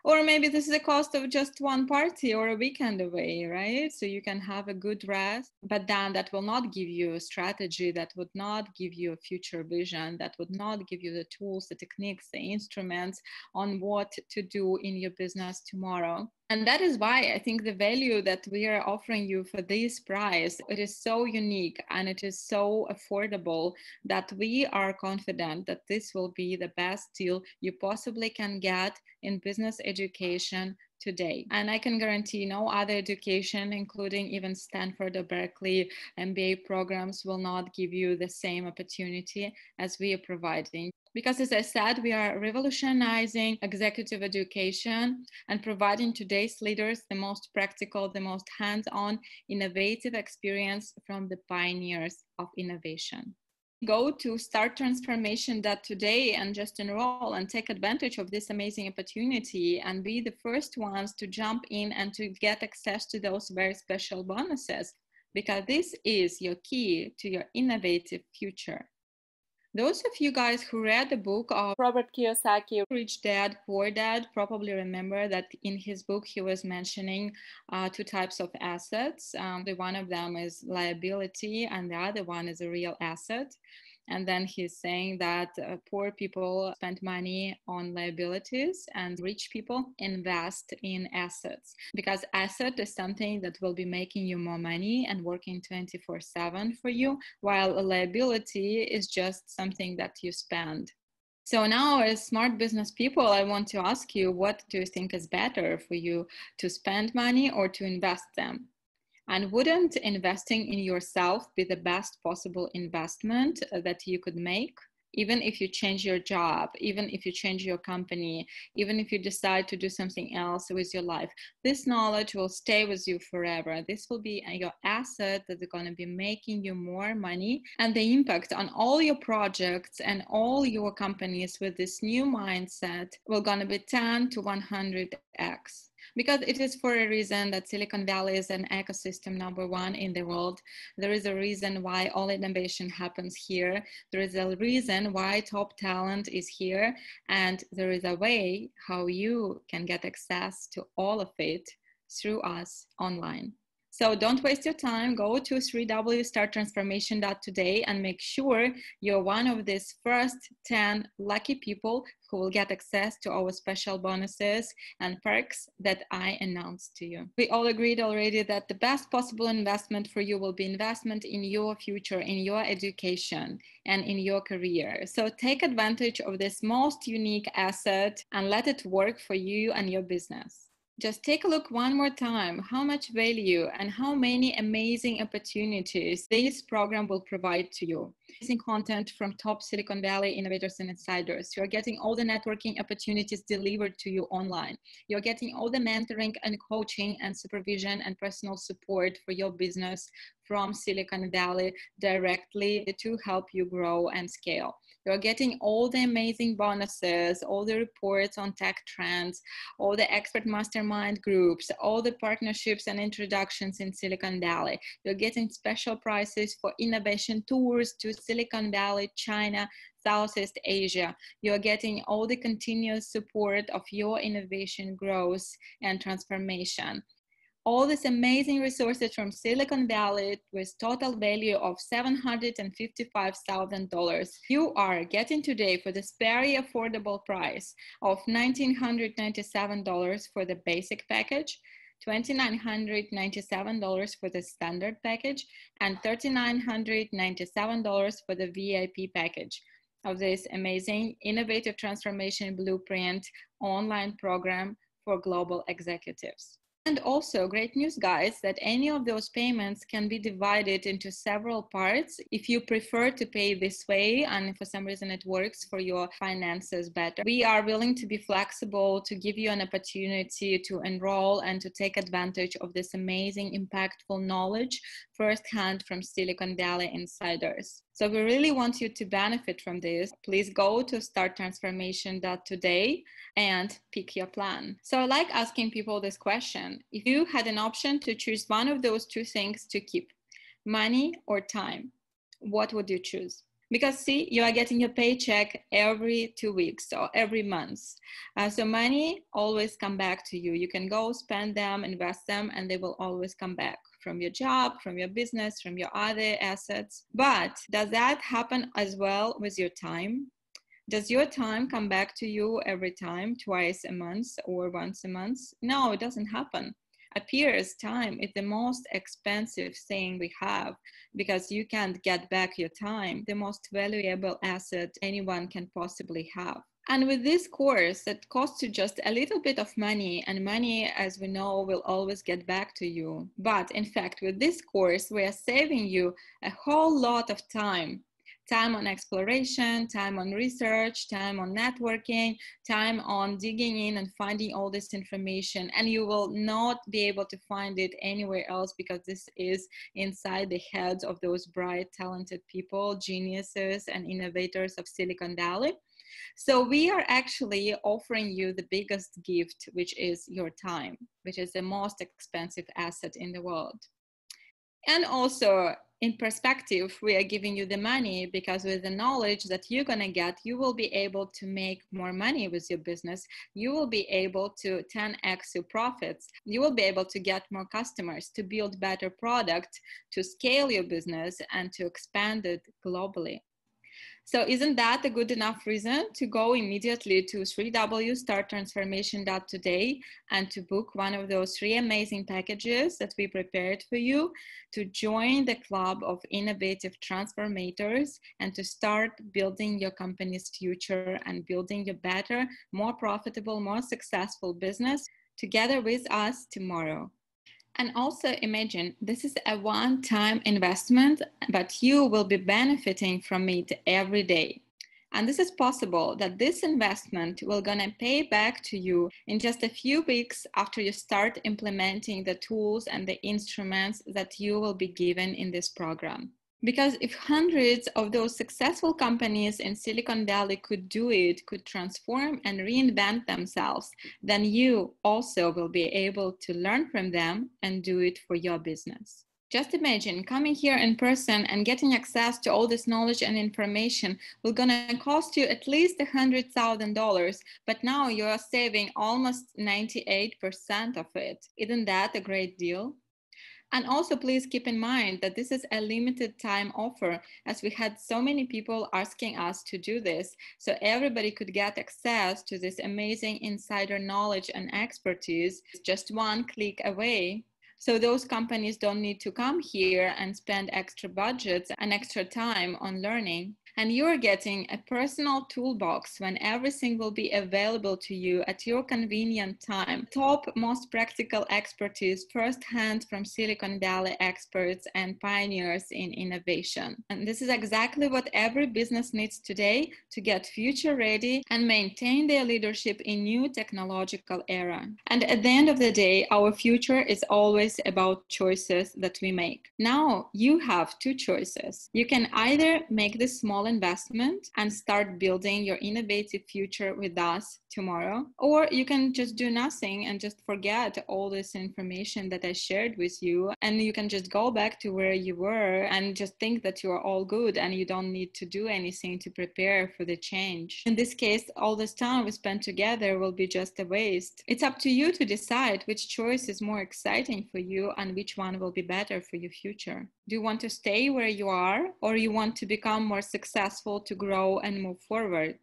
Or maybe this is the cost of just one party or a weekend away, right? So you can have a good rest, but then that will not give you a strategy, that would not give you a future vision, that would not give you the tools, the techniques, the instruments on what to do in your business tomorrow. And that is why I think the value that we are offering you for this price, it is so unique and it is so affordable that we are confident that this will be the best deal you possibly can get in business education today. And I can guarantee no other education, including even Stanford or Berkeley MBA programs, will not give you the same opportunity as we are providing. Because as I said, we are revolutionizing executive education and providing today's leaders the most practical, the most hands-on, innovative experience from the pioneers of innovation. Go to starttransformation.today and just enroll and take advantage of this amazing opportunity and be the first ones to jump in and to get access to those very special bonuses, because this is your key to your innovative future. Those of you guys who read the book of Robert Kiyosaki, Rich Dad, Poor Dad, probably remember that in his book he was mentioning two types of assets. The one of them is liability and the other one is a real asset. And then he's saying that poor people spend money on liabilities and rich people invest in assets, because asset is something that will be making you more money and working 24/7 for you, while a liability is just something that you spend. So now, as smart business people, I want to ask you, what do you think is better for you, to spend money or to invest them? And wouldn't investing in yourself be the best possible investment that you could make? Even if you change your job, even if you change your company, even if you decide to do something else with your life, this knowledge will stay with you forever. This will be your asset that's going to be making you more money. And the impact on all your projects and all your companies with this new mindset will going to be 10 to 100x. Because it is for a reason that Silicon Valley is an ecosystem #1 in the world. There is a reason why all innovation happens here. There is a reason why top talent is here. And there is a way how you can get access to all of it through us online. So don't waste your time. Go to www.starttransformation.today and make sure you're one of these first 10 lucky people who will get access to our special bonuses and perks that I announced to you. We all agreed already that the best possible investment for you will be investment in your future, in your education, and in your career. So take advantage of this most unique asset and let it work for you and your business. Just take a look one more time how much value and how many amazing opportunities this program will provide to you. Amazing content from top Silicon Valley innovators and insiders. You're getting all the networking opportunities delivered to you online. You're getting all the mentoring and coaching and supervision and personal support for your business from Silicon Valley directly to help you grow and scale. You're getting all the amazing bonuses, all the reports on tech trends, all the expert mastermind groups, all the partnerships and introductions in Silicon Valley. You're getting special prices for innovation tours to Silicon Valley, China, Southeast Asia. You're getting all the continuous support of your innovation growth and transformation. All these amazing resources from Silicon Valley with total value of $755,000. You are getting today for this very affordable price of $1,997 for the basic package, $2,997 for the standard package, and $3,997 for the VIP package of this amazing Innovative Transformation Blueprint online program for global executives. And also, great news, guys, that any of those payments can be divided into several parts if you prefer to pay this way and for some reason it works for your finances better. We are willing to be flexible to give you an opportunity to enroll and to take advantage of this amazing, impactful knowledge firsthand from Silicon Valley insiders. So we really want you to benefit from this. Please go to starttransformation.today and pick your plan. So I like asking people this question. If you had an option to choose one of those two things to keep, money or time, what would you choose? Because see, you are getting your paycheck every 2 weeks or every month. So money always come back to you. You can go spend them, invest them, and they will always come back from your job, from your business, from your other assets. But does that happen as well with your time? Does your time come back to you every time, twice a month or once a month? No, it doesn't happen. Appears time is the most expensive thing we have because you can't get back your time, the most valuable asset anyone can possibly have. And with this course that costs you just a little bit of money, and money, as we know, will always get back to you. But in fact, with this course, we are saving you a whole lot of time. Time on exploration, time on research, time on networking, time on digging in and finding all this information. And you will not be able to find it anywhere else because this is inside the heads of those bright, talented people, geniuses and innovators of Silicon Valley. So we are actually offering you the biggest gift, which is your time, which is the most expensive asset in the world. And also, in perspective, we are giving you the money because with the knowledge that you're going to get, you will be able to make more money with your business. You will be able to 10x your profits. You will be able to get more customers, to build better product, to scale your business and to expand it globally. So isn't that a good enough reason to go immediately to www.starttransformation.today and to book one of those three amazing packages that we prepared for you, to join the club of innovative transformators and to start building your company's future and building a better, more profitable, more successful business together with us tomorrow? And also imagine this is a one-time investment, but you will be benefiting from it every day. And this is possible that this investment will gonna pay back to you in just a few weeks after you start implementing the tools and the instruments that you will be given in this program. Because if hundreds of those successful companies in Silicon Valley could do it, could transform and reinvent themselves, then you also will be able to learn from them and do it for your business. Just imagine coming here in person and getting access to all this knowledge and information will gonna cost you at least $100,000, but now you are saving almost 98% of it. Isn't that a great deal? And also, please keep in mind that this is a limited time offer, as we had so many people asking us to do this. So everybody could get access to this amazing insider knowledge and expertise just one click away. So those companies don't need to come here and spend extra budgets and extra time on learning. And you're getting a personal toolbox when everything will be available to you at your convenient time. Top most practical expertise firsthand from Silicon Valley experts and pioneers in innovation. And this is exactly what every business needs today to get future ready and maintain their leadership in new technological era. And at the end of the day, our future is always about choices that we make. Now you have two choices. You can either make this small investment and start building your innovative future with us tomorrow. Or you can just do nothing and just forget all this information that I shared with you, and you can just go back to where you were and just think that you are all good and you don't need to do anything to prepare for the change. In this case, all this time we spent together will be just a waste. It's up to you to decide which choice is more exciting for you and which one will be better for your future. Do you want to stay where you are, or you want to become more successful to grow and move forward?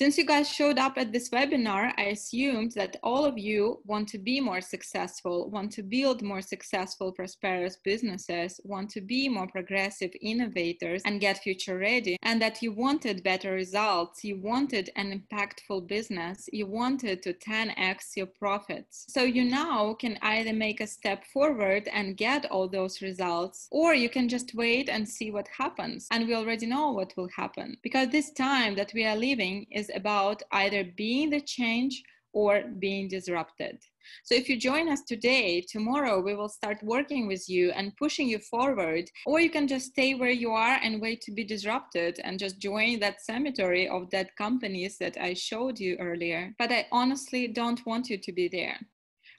Since you guys showed up at this webinar, I assumed that all of you want to be more successful, want to build more successful, prosperous businesses, want to be more progressive innovators and get future ready, and that you wanted better results, you wanted an impactful business, you wanted to 10x your profits. So you now can either make a step forward and get all those results, or you can just wait and see what happens. And we already know what will happen, because this time that we are living is about either being the change or being disrupted. So if you join us today, tomorrow we will start working with you and pushing you forward, or you can just stay where you are and wait to be disrupted and just join that cemetery of dead companies that I showed you earlier. But I honestly don't want you to be there.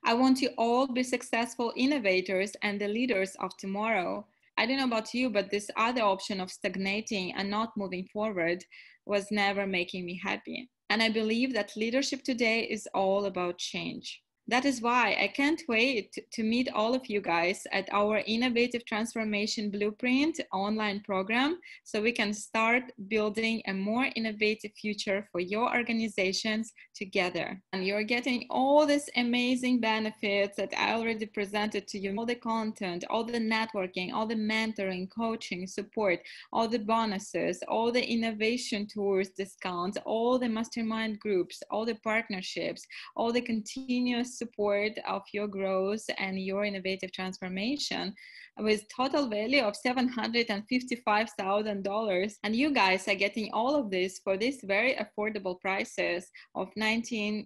I want you all to be successful innovators and the leaders of tomorrow. I don't know about you, but this other option of stagnating and not moving forward was never making me happy. And I believe that leadership today is all about change. That is why I can't wait to meet all of you guys at our Innovative Transformation Blueprint online program, so we can start building a more innovative future for your organizations together. And you're getting all these amazing benefits that I already presented to you, all the content, all the networking, all the mentoring, coaching, support, all the bonuses, all the innovation tours, discounts, all the mastermind groups, all the partnerships, all the continuous support of your growth and your innovative transformation, with total value of $755,000. And you guys are getting all of this for these very affordable prices of $1,997,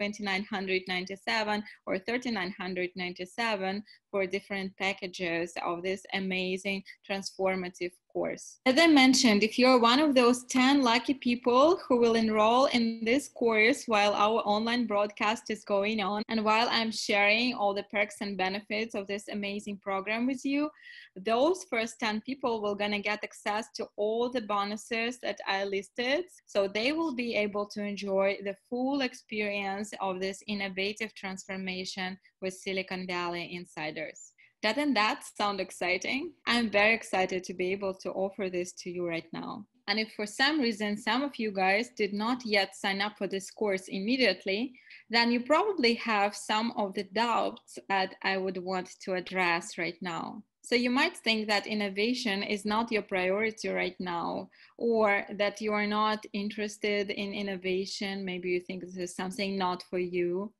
$2,997, or $3,997 for different packages of this amazing transformative course. As I mentioned, if you're one of those 10 lucky people who will enroll in this course while our online broadcast is going on, and while I'm sharing all the perks and benefits of this amazing program with you, those first 10 people will gonna get access to all the bonuses that I listed. So they will be able to enjoy the full experience of this innovative transformation with Silicon Valley insiders. Doesn't that sound exciting? I'm very excited to be able to offer this to you right now. And if for some reason some of you guys did not yet sign up for this course immediately, then you probably have some of the doubts that I would want to address right now. So you might think that innovation is not your priority right now, or that you are not interested in innovation. Maybe you think this is something not for you.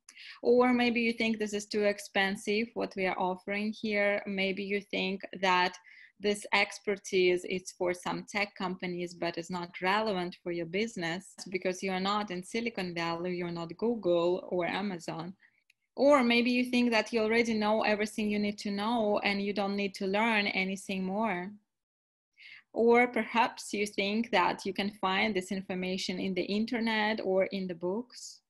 Or maybe you think this is too expensive, what we are offering here. Maybe you think that this expertise is for some tech companies, but it's not relevant for your business because you are not in Silicon Valley, you're not Google or Amazon. Or maybe you think that you already know everything you need to know and you don't need to learn anything more. Or perhaps you think that you can find this information in the internet or in the books.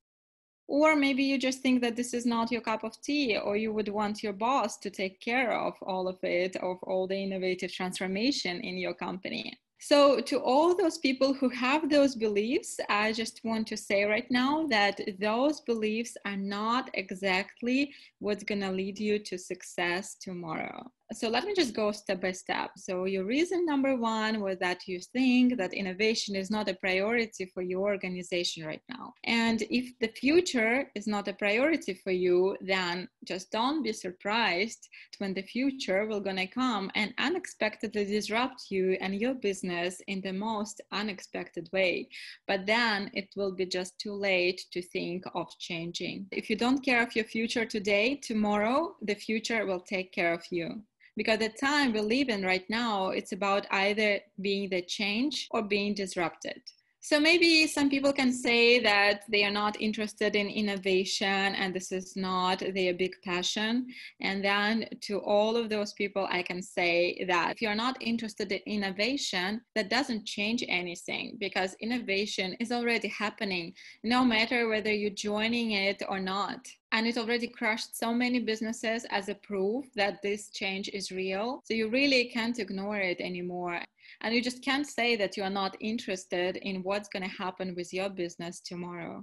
Or maybe you just think that this is not your cup of tea, or you would want your boss to take care of all of it, of all the innovative transformation in your company. So to all those people who have those beliefs, I just want to say right now that those beliefs are not exactly what's gonna lead you to success tomorrow. So let me just go step by step. So your reason number one was that you think that innovation is not a priority for your organization right now. And if the future is not a priority for you, then just don't be surprised when the future will gonna come and unexpectedly disrupt you and your business in the most unexpected way. But then it will be just too late to think of changing. If you don't care of your future today, tomorrow the future will take care of you. Because the time we live in right now, it's about either being the change or being disrupted. So maybe some people can say that they are not interested in innovation and this is not their big passion. And then to all of those people, I can say that if you're not interested in innovation, that doesn't change anything, because innovation is already happening, no matter whether you're joining it or not. And it already crushed so many businesses as a proof that this change is real. So you really can't ignore it anymore. And you just can't say that you are not interested in what's going to happen with your business tomorrow.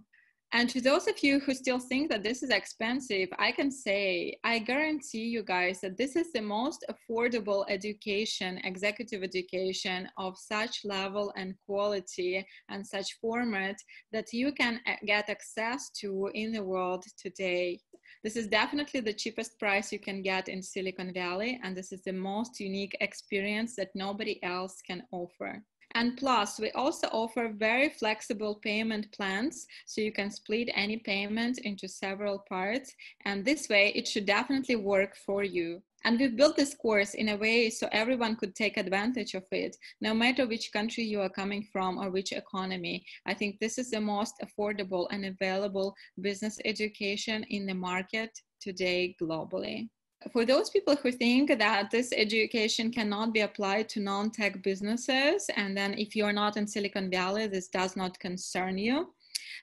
And to those of you who still think that this is expensive, I can say, I guarantee you guys that this is the most affordable education, executive education of such level and quality and such format that you can get access to in the world today. This is definitely the cheapest price you can get in Silicon Valley, and this is the most unique experience that nobody else can offer. And plus, we also offer very flexible payment plans, so you can split any payment into several parts, and this way it should definitely work for you. And we've built this course in a way so everyone could take advantage of it, no matter which country you are coming from or which economy. I think this is the most affordable and available business education in the market today globally. For those people who think that this education cannot be applied to non-tech businesses, and then if you're not in Silicon Valley, this does not concern you.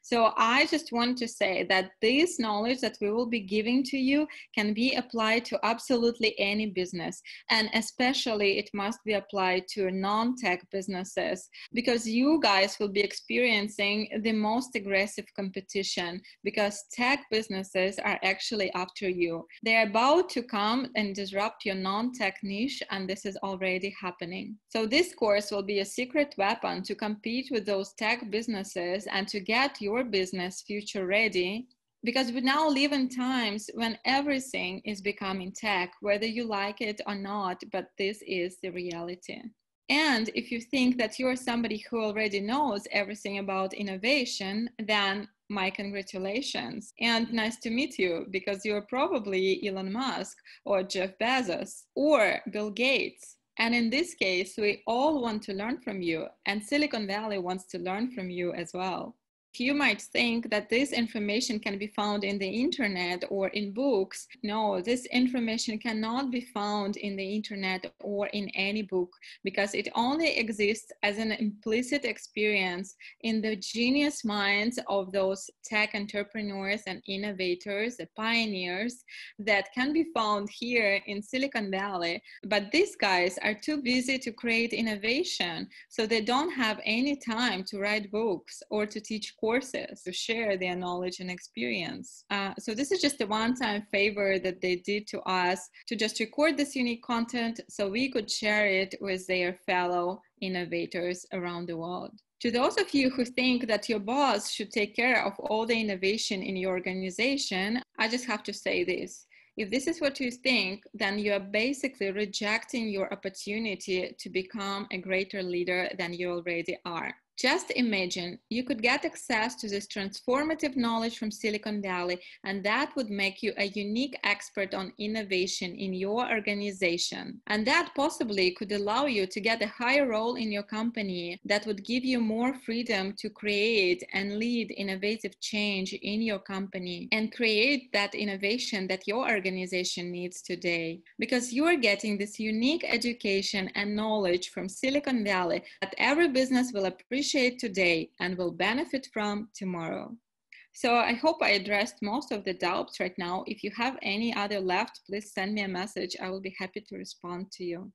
So I just want to say that this knowledge that we will be giving to you can be applied to absolutely any business, and especially it must be applied to non-tech businesses, because you guys will be experiencing the most aggressive competition, because tech businesses are actually after you. They're about to come and disrupt your non-tech niche, and this is already happening. So this course will be a secret weapon to compete with those tech businesses and to get your business future ready, because we now live in times when everything is becoming tech, whether you like it or not, but this is the reality. And if you think that you are somebody who already knows everything about innovation, then my congratulations and nice to meet you, because you're probably Elon Musk or Jeff Bezos or Bill Gates. And in this case, we all want to learn from you, and Silicon Valley wants to learn from you as well. You might think that this information can be found in the internet or in books. No, this information cannot be found in the internet or in any book, because it only exists as an implicit experience in the genius minds of those tech entrepreneurs and innovators, the pioneers that can be found here in Silicon Valley. But these guys are too busy to create innovation, so they don't have any time to write books or to teach courses, to share their knowledge and experience. So this is just a one-time favor that they did to us, to just record this unique content so we could share it with their fellow innovators around the world. To those of you who think that your boss should take care of all the innovation in your organization, I just have to say this. If this is what you think, then you are basically rejecting your opportunity to become a greater leader than you already are. Just imagine, you could get access to this transformative knowledge from Silicon Valley, and that would make you a unique expert on innovation in your organization. And that possibly could allow you to get a higher role in your company that would give you more freedom to create and lead innovative change in your company and create that innovation that your organization needs today. Because you are getting this unique education and knowledge from Silicon Valley that every business will appreciate today and will benefit from tomorrow. So I hope I addressed most of the doubts right now. If you have any other left, please send me a message. I will be happy to respond to you.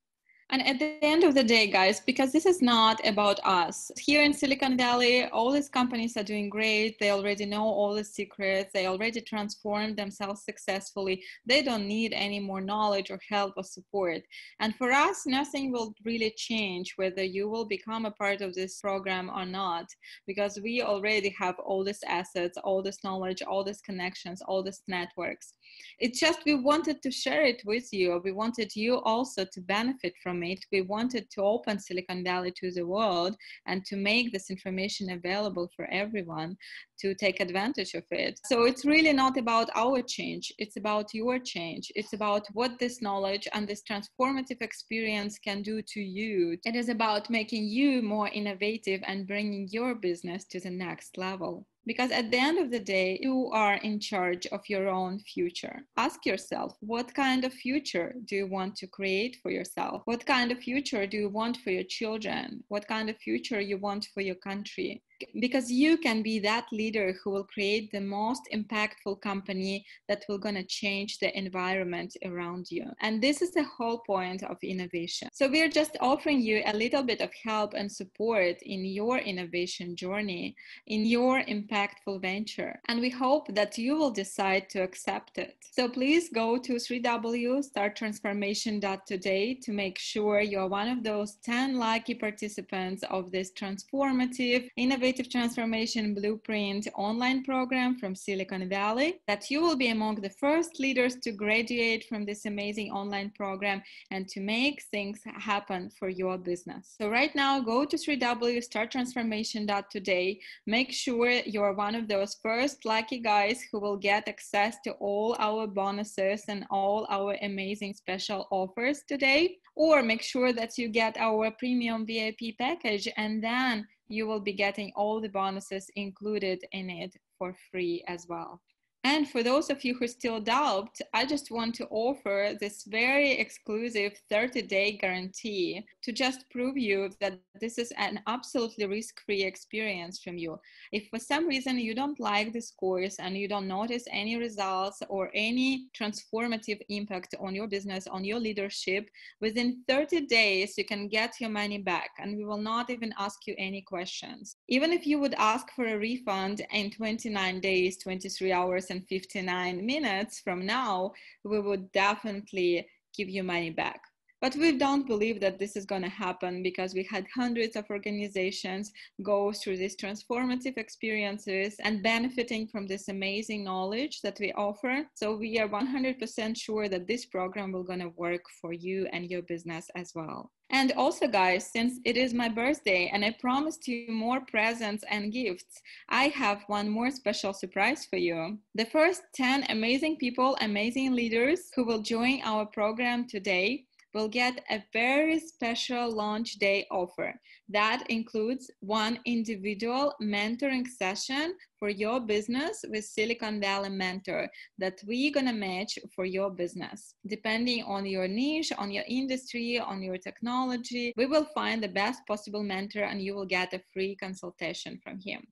And at the end of the day, guys, because this is not about us. Here in Silicon Valley, all these companies are doing great. They already know all the secrets. They already transformed themselves successfully. They don't need any more knowledge or help or support. And for us, nothing will really change whether you will become a part of this program or not, because we already have all these assets, all this knowledge, all these connections, all these networks. It's just we wanted to share it with you. We wanted you also to benefit from it, we wanted to open Silicon Valley to the world and to make this information available for everyone to take advantage of it. So it's really not about our change, it's about your change. It's about what this knowledge and this transformative experience can do to you. It is about making you more innovative and bringing your business to the next level. Because at the end of the day, you are in charge of your own future. Ask yourself, what kind of future do you want to create for yourself? What kind of future do you want for your children? What kind of future you want for your country? Because you can be that leader who will create the most impactful company that will gonna change the environment around you. And this is the whole point of innovation. So we're just offering you a little bit of help and support in your innovation journey, in your impactful venture. And we hope that you will decide to accept it. So please go to www.starttransformation.today to make sure you're one of those 10 lucky participants of this transformative, Innovative Transformation Blueprint online program from Silicon Valley, that you will be among the first leaders to graduate from this amazing online program and to make things happen for your business. So right now, go to www.starttransformation.today. Make sure you're one of those first lucky guys who will get access to all our bonuses and all our amazing special offers today, or make sure that you get our premium VIP package, and then you will be getting all the bonuses included in it for free as well. And for those of you who still doubt, I just want to offer this very exclusive 30-day guarantee to just prove you that this is an absolutely risk-free experience from you. If for some reason you don't like this course and you don't notice any results or any transformative impact on your business, on your leadership, within 30 days you can get your money back, and we will not even ask you any questions. Even if you would ask for a refund in 29 days, 23 hours, and 59 minutes from now, we would definitely give you money back. But we don't believe that this is going to happen, because we had hundreds of organizations go through these transformative experiences and benefiting from this amazing knowledge that we offer. So we are 100% sure that this program will going to work for you and your business as well. And also, guys, since it is my birthday and I promised you more presents and gifts, I have one more special surprise for you. The first 10 amazing people, amazing leaders who will join our program today will get a very special launch day offer. That includes one individual mentoring session for your business with Silicon Valley Mentor that we're gonna match for your business. Depending on your niche, on your industry, on your technology, we will find the best possible mentor, and you will get a free consultation from him.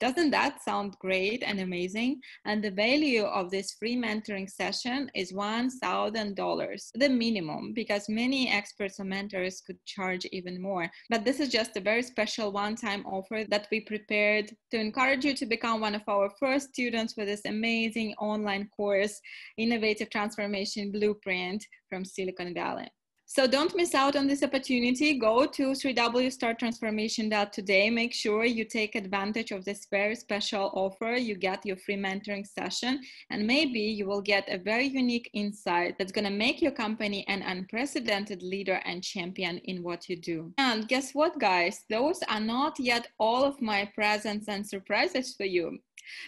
Doesn't that sound great and amazing? And the value of this free mentoring session is $1,000, the minimum, because many experts or mentors could charge even more. But this is just a very special one-time offer that we prepared to encourage you to become one of our first students for this amazing online course, Innovative Transformation Blueprint from Silicon Valley. So don't miss out on this opportunity. Go to www.starttransformation.today. Make sure you take advantage of this very special offer. You get your free mentoring session, and maybe you will get a very unique insight that's going to make your company an unprecedented leader and champion in what you do. And guess what, guys? Those are not yet all of my presents and surprises for you.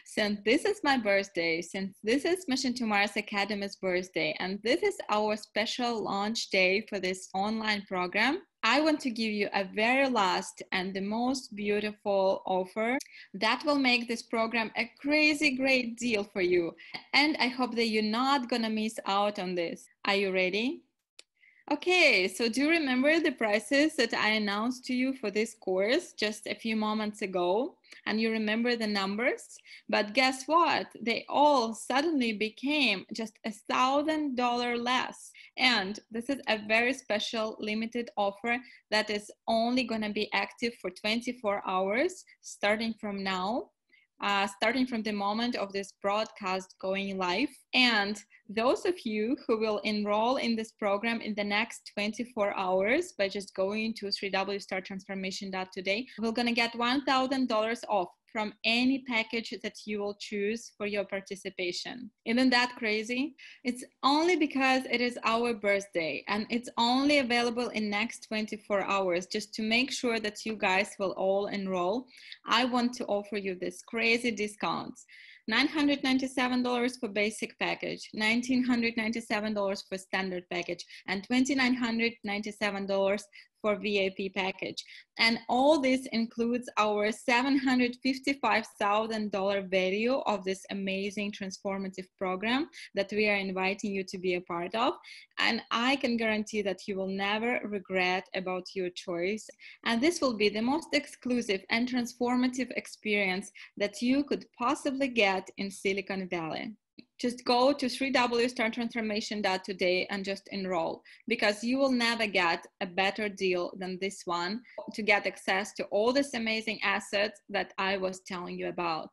Since this is my birthday, since this is Mission to Mars Academy's birthday, and this is our special launch day for this online program, I want to give you a very last and the most beautiful offer that will make this program a crazy great deal for you. And I hope that you're not gonna miss out on this. Are you ready? Okay, so do you remember the prices that I announced to you for this course just a few moments ago? And you remember the numbers, but guess what? They all suddenly became just $1,000 less. And this is a very special limited offer that is only going to be active for 24 hours starting from now, starting from the moment of this broadcast going live. And those of you who will enroll in this program in the next 24 hours by just going to www.starttransformation.today, we're going to get $1,000 off from any package that you will choose for your participation. Isn't that crazy? It's only because it is our birthday and it's only available in next 24 hours. Just to make sure that you guys will all enroll, I want to offer you this crazy discounts. $997 for basic package, $1,997 for standard package, and $2,997 for VIP package. And all this includes our $755,000 value of this amazing transformative program that we are inviting you to be a part of. And I can guarantee that you will never regret about your choice. And this will be the most exclusive and transformative experience that you could possibly get in Silicon Valley. Just go to www.startransformation.today and just enroll, because you will never get a better deal than this one to get access to all these amazing assets that I was telling you about.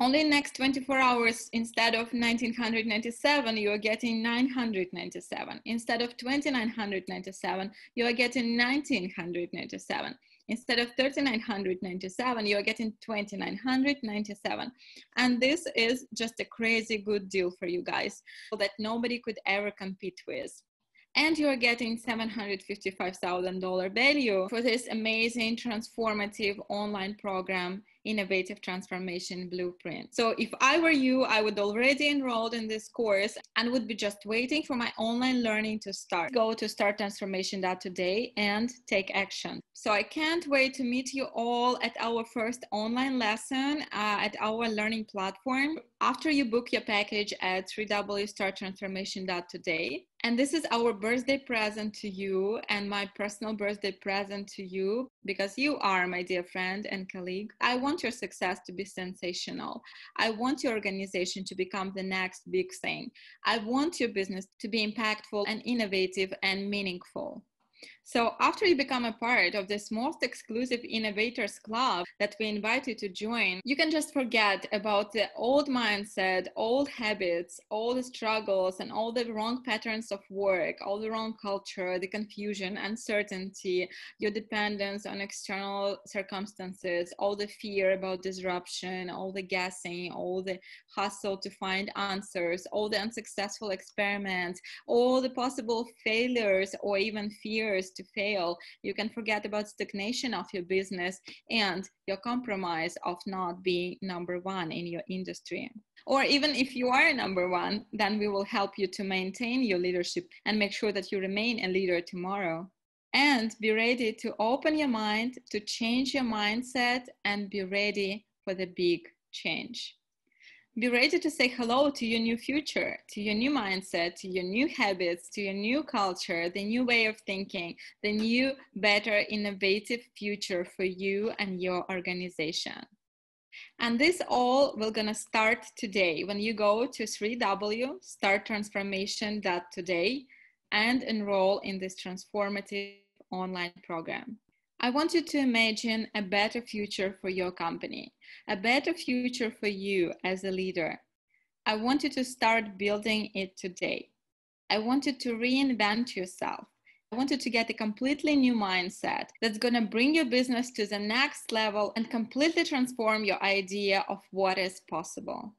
Only next 24 hours, instead of $1,997, you are getting $997. Instead of $2,997, you are getting $1,997. Instead of $3,997, you're getting $2,997. And this is just a crazy good deal for you guys that nobody could ever compete with. And you're getting $755,000 value for this amazing transformative online program, Innovative Transformation Blueprint. So if I were you, I would already enrolled in this course and would be just waiting for my online learning to start. Go to starttransformation.today and take action. So I can't wait to meet you all at our first online lesson at our learning platform after you book your package at www.starttransformation.today. And this is our birthday present to you and my personal birthday present to you, because you are my dear friend and colleague. I want your success to be sensational. I want your organization to become the next big thing. I want your business to be impactful and innovative and meaningful. So after you become a part of this most exclusive innovators club that we invite you to join, you can just forget about the old mindset, old habits, all the struggles and all the wrong patterns of work, all the wrong culture, the confusion, uncertainty, your dependence on external circumstances, all the fear about disruption, all the guessing, all the hustle to find answers, all the unsuccessful experiments, all the possible failures or even fears to fail. You can forget about stagnation of your business and your compromise of not being number one in your industry. Or even if you are number one, then we will help you to maintain your leadership and make sure that you remain a leader tomorrow. And be ready to open your mind, to change your mindset, and be ready for the big change. Be ready to say hello to your new future, to your new mindset, to your new habits, to your new culture, the new way of thinking, the new, better, innovative future for you and your organization. And this all will gonna start today when you go to www.starttransformation.today and enroll in this transformative online program. I want you to imagine a better future for your company, a better future for you as a leader. I want you to start building it today. I want you to reinvent yourself. I want you to get a completely new mindset that's going to bring your business to the next level and completely transform your idea of what is possible.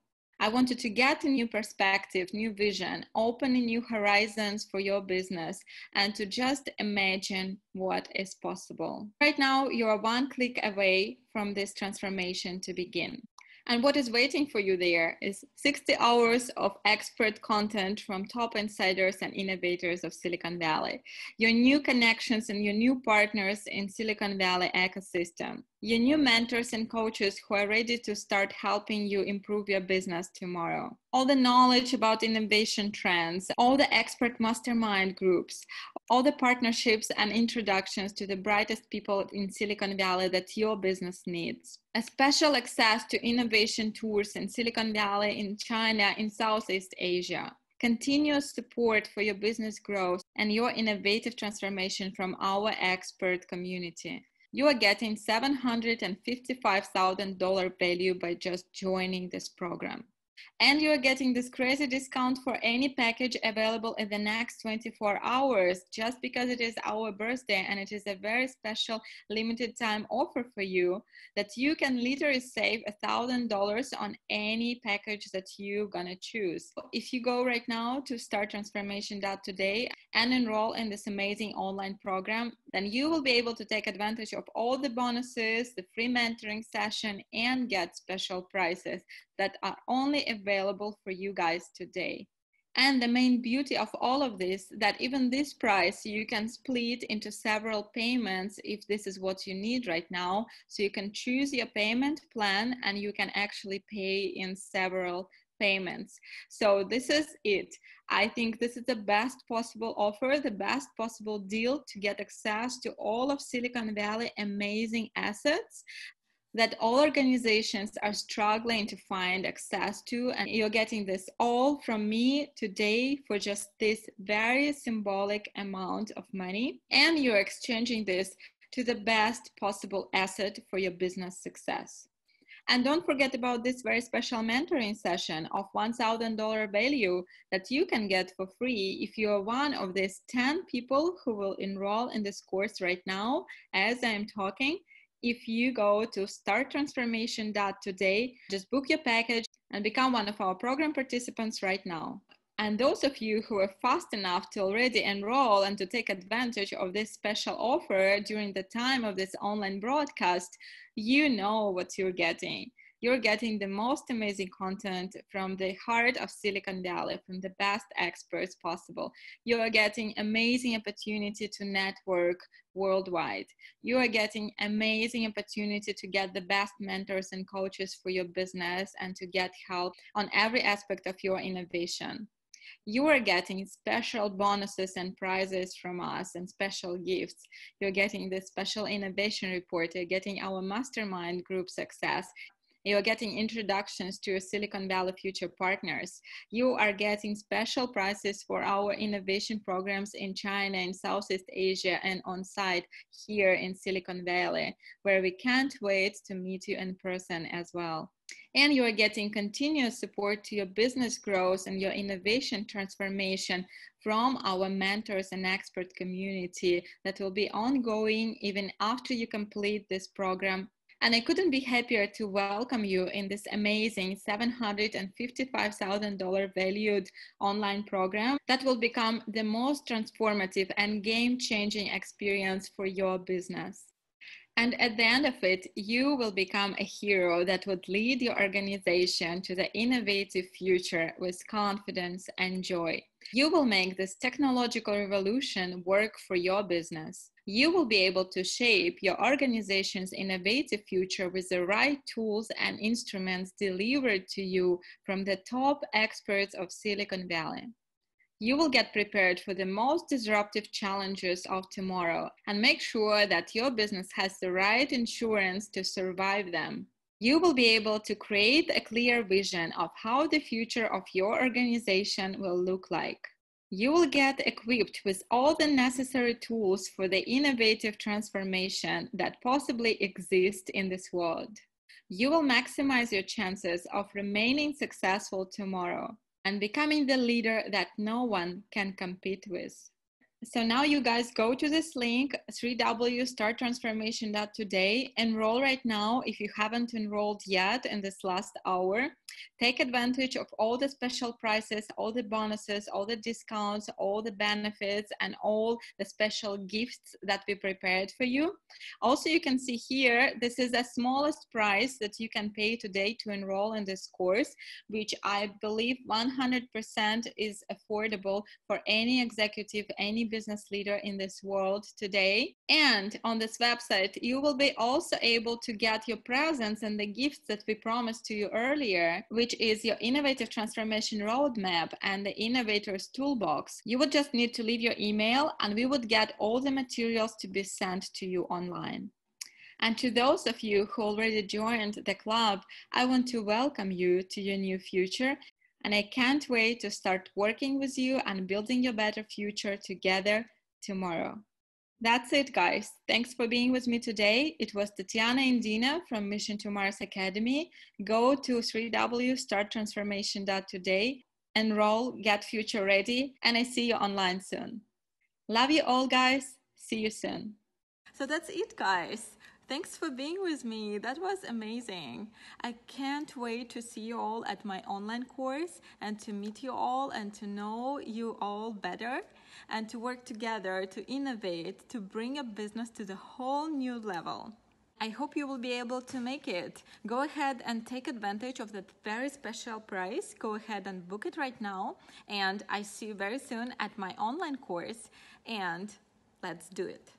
I want you to get a new perspective, new vision, open new horizons for your business, and to just imagine what is possible. Right now, you are one click away from this transformation to begin. And what is waiting for you there is 60 hours of expert content from top insiders and innovators of Silicon Valley, your new connections and your new partners in Silicon Valley ecosystem, your new mentors and coaches who are ready to start helping you improve your business tomorrow, all the knowledge about innovation trends, all the expert mastermind groups, all the partnerships and introductions to the brightest people in Silicon Valley that your business needs, a special access to innovation tours in Silicon Valley, in China, in Southeast Asia, continuous support for your business growth and your innovative transformation from our expert community. You are getting $755,000 value by just joining this program. and you're getting this crazy discount for any package available in the next 24 hours just because it is our birthday, and it is a very special limited time offer for you that you can literally save $1,000 on any package that you're gonna choose. If you go right now to starttransformation.today and enroll in this amazing online program, then you will be able to take advantage of all the bonuses, the free mentoring session, and get special prices that are only available for you guys today. And the main beauty of all of this, that even this price you can split into several payments if this is what you need right now. So you can choose your payment plan and you can actually pay in several payments. So this is it. I think this is the best possible offer, the best possible deal to get access to all of Silicon Valley amazing assets that all organizations are struggling to find access to, and you're getting this all from me today for just this very symbolic amount of money, and you're exchanging this to the best possible asset for your business success. And don't forget about this very special mentoring session of $1,000 value that you can get for free if you are one of these 10 people who will enroll in this course right now as I am talking. If you go to starttransformation.today, just book your package and become one of our program participants right now. And those of you who are fast enough to already enroll and to take advantage of this special offer during the time of this online broadcast, you know what you're getting. You're getting the most amazing content from the heart of Silicon Valley, from the best experts possible. You are getting amazing opportunity to network worldwide. You are getting amazing opportunity to get the best mentors and coaches for your business and to get help on every aspect of your innovation. You are getting special bonuses and prizes from us and special gifts. You're getting the special innovation report. You're getting our mastermind group success. You're getting introductions to your Silicon Valley future partners. You are getting special prices for our innovation programs in China, in Southeast Asia, and on site here in Silicon Valley, where we can't wait to meet you in person as well. And you are getting continuous support to your business growth and your innovation transformation from our mentors and expert community that will be ongoing even after you complete this program. And I couldn't be happier to welcome you in this amazing $755,000 valued online program that will become the most transformative and game-changing experience for your business. And at the end of it, you will become a hero that would lead your organization to the innovative future with confidence and joy. You will make this technological revolution work for your business. You will be able to shape your organization's innovative future with the right tools and instruments delivered to you from the top experts of Silicon Valley. You will get prepared for the most disruptive challenges of tomorrow and make sure that your business has the right insurance to survive them. You will be able to create a clear vision of how the future of your organization will look like. You will get equipped with all the necessary tools for the innovative transformation that possibly exists in this world. You will maximize your chances of remaining successful tomorrow and becoming the leader that no one can compete with. So now you guys go to this link, www.starttransformation.today, enroll right now if you haven't enrolled yet in this last hour. Take advantage of all the special prices, all the bonuses, all the discounts, all the benefits, and all the special gifts that we prepared for you. Also, you can see here, this is the smallest price that you can pay today to enroll in this course, which I believe 100% is affordable for any executive, any business leader in this world today. And on this website, you will be also able to get your presents and the gifts that we promised to you earlier, which is your Innovative Transformation Roadmap and the Innovators Toolbox. You would just need to leave your email and we would get all the materials to be sent to you online. And to those of you who already joined the club, I want to welcome you to your new future. And I can't wait to start working with you and building your better future together tomorrow. That's it, guys. Thanks for being with me today. It was Tatiana Indina from Mission to Mars Academy. Go to www.starttransformation.today, enroll, get future ready, and I see you online soon. Love you all, guys. See you soon. So that's it, guys. Thanks for being with me. That was amazing. I can't wait to see you all at my online course and to meet you all and to know you all better and to work together, to innovate, to bring a business to the whole new level. I hope you will be able to make it. Go ahead and take advantage of that very special price. Go ahead and book it right now. And I see you very soon at my online course. And let's do it.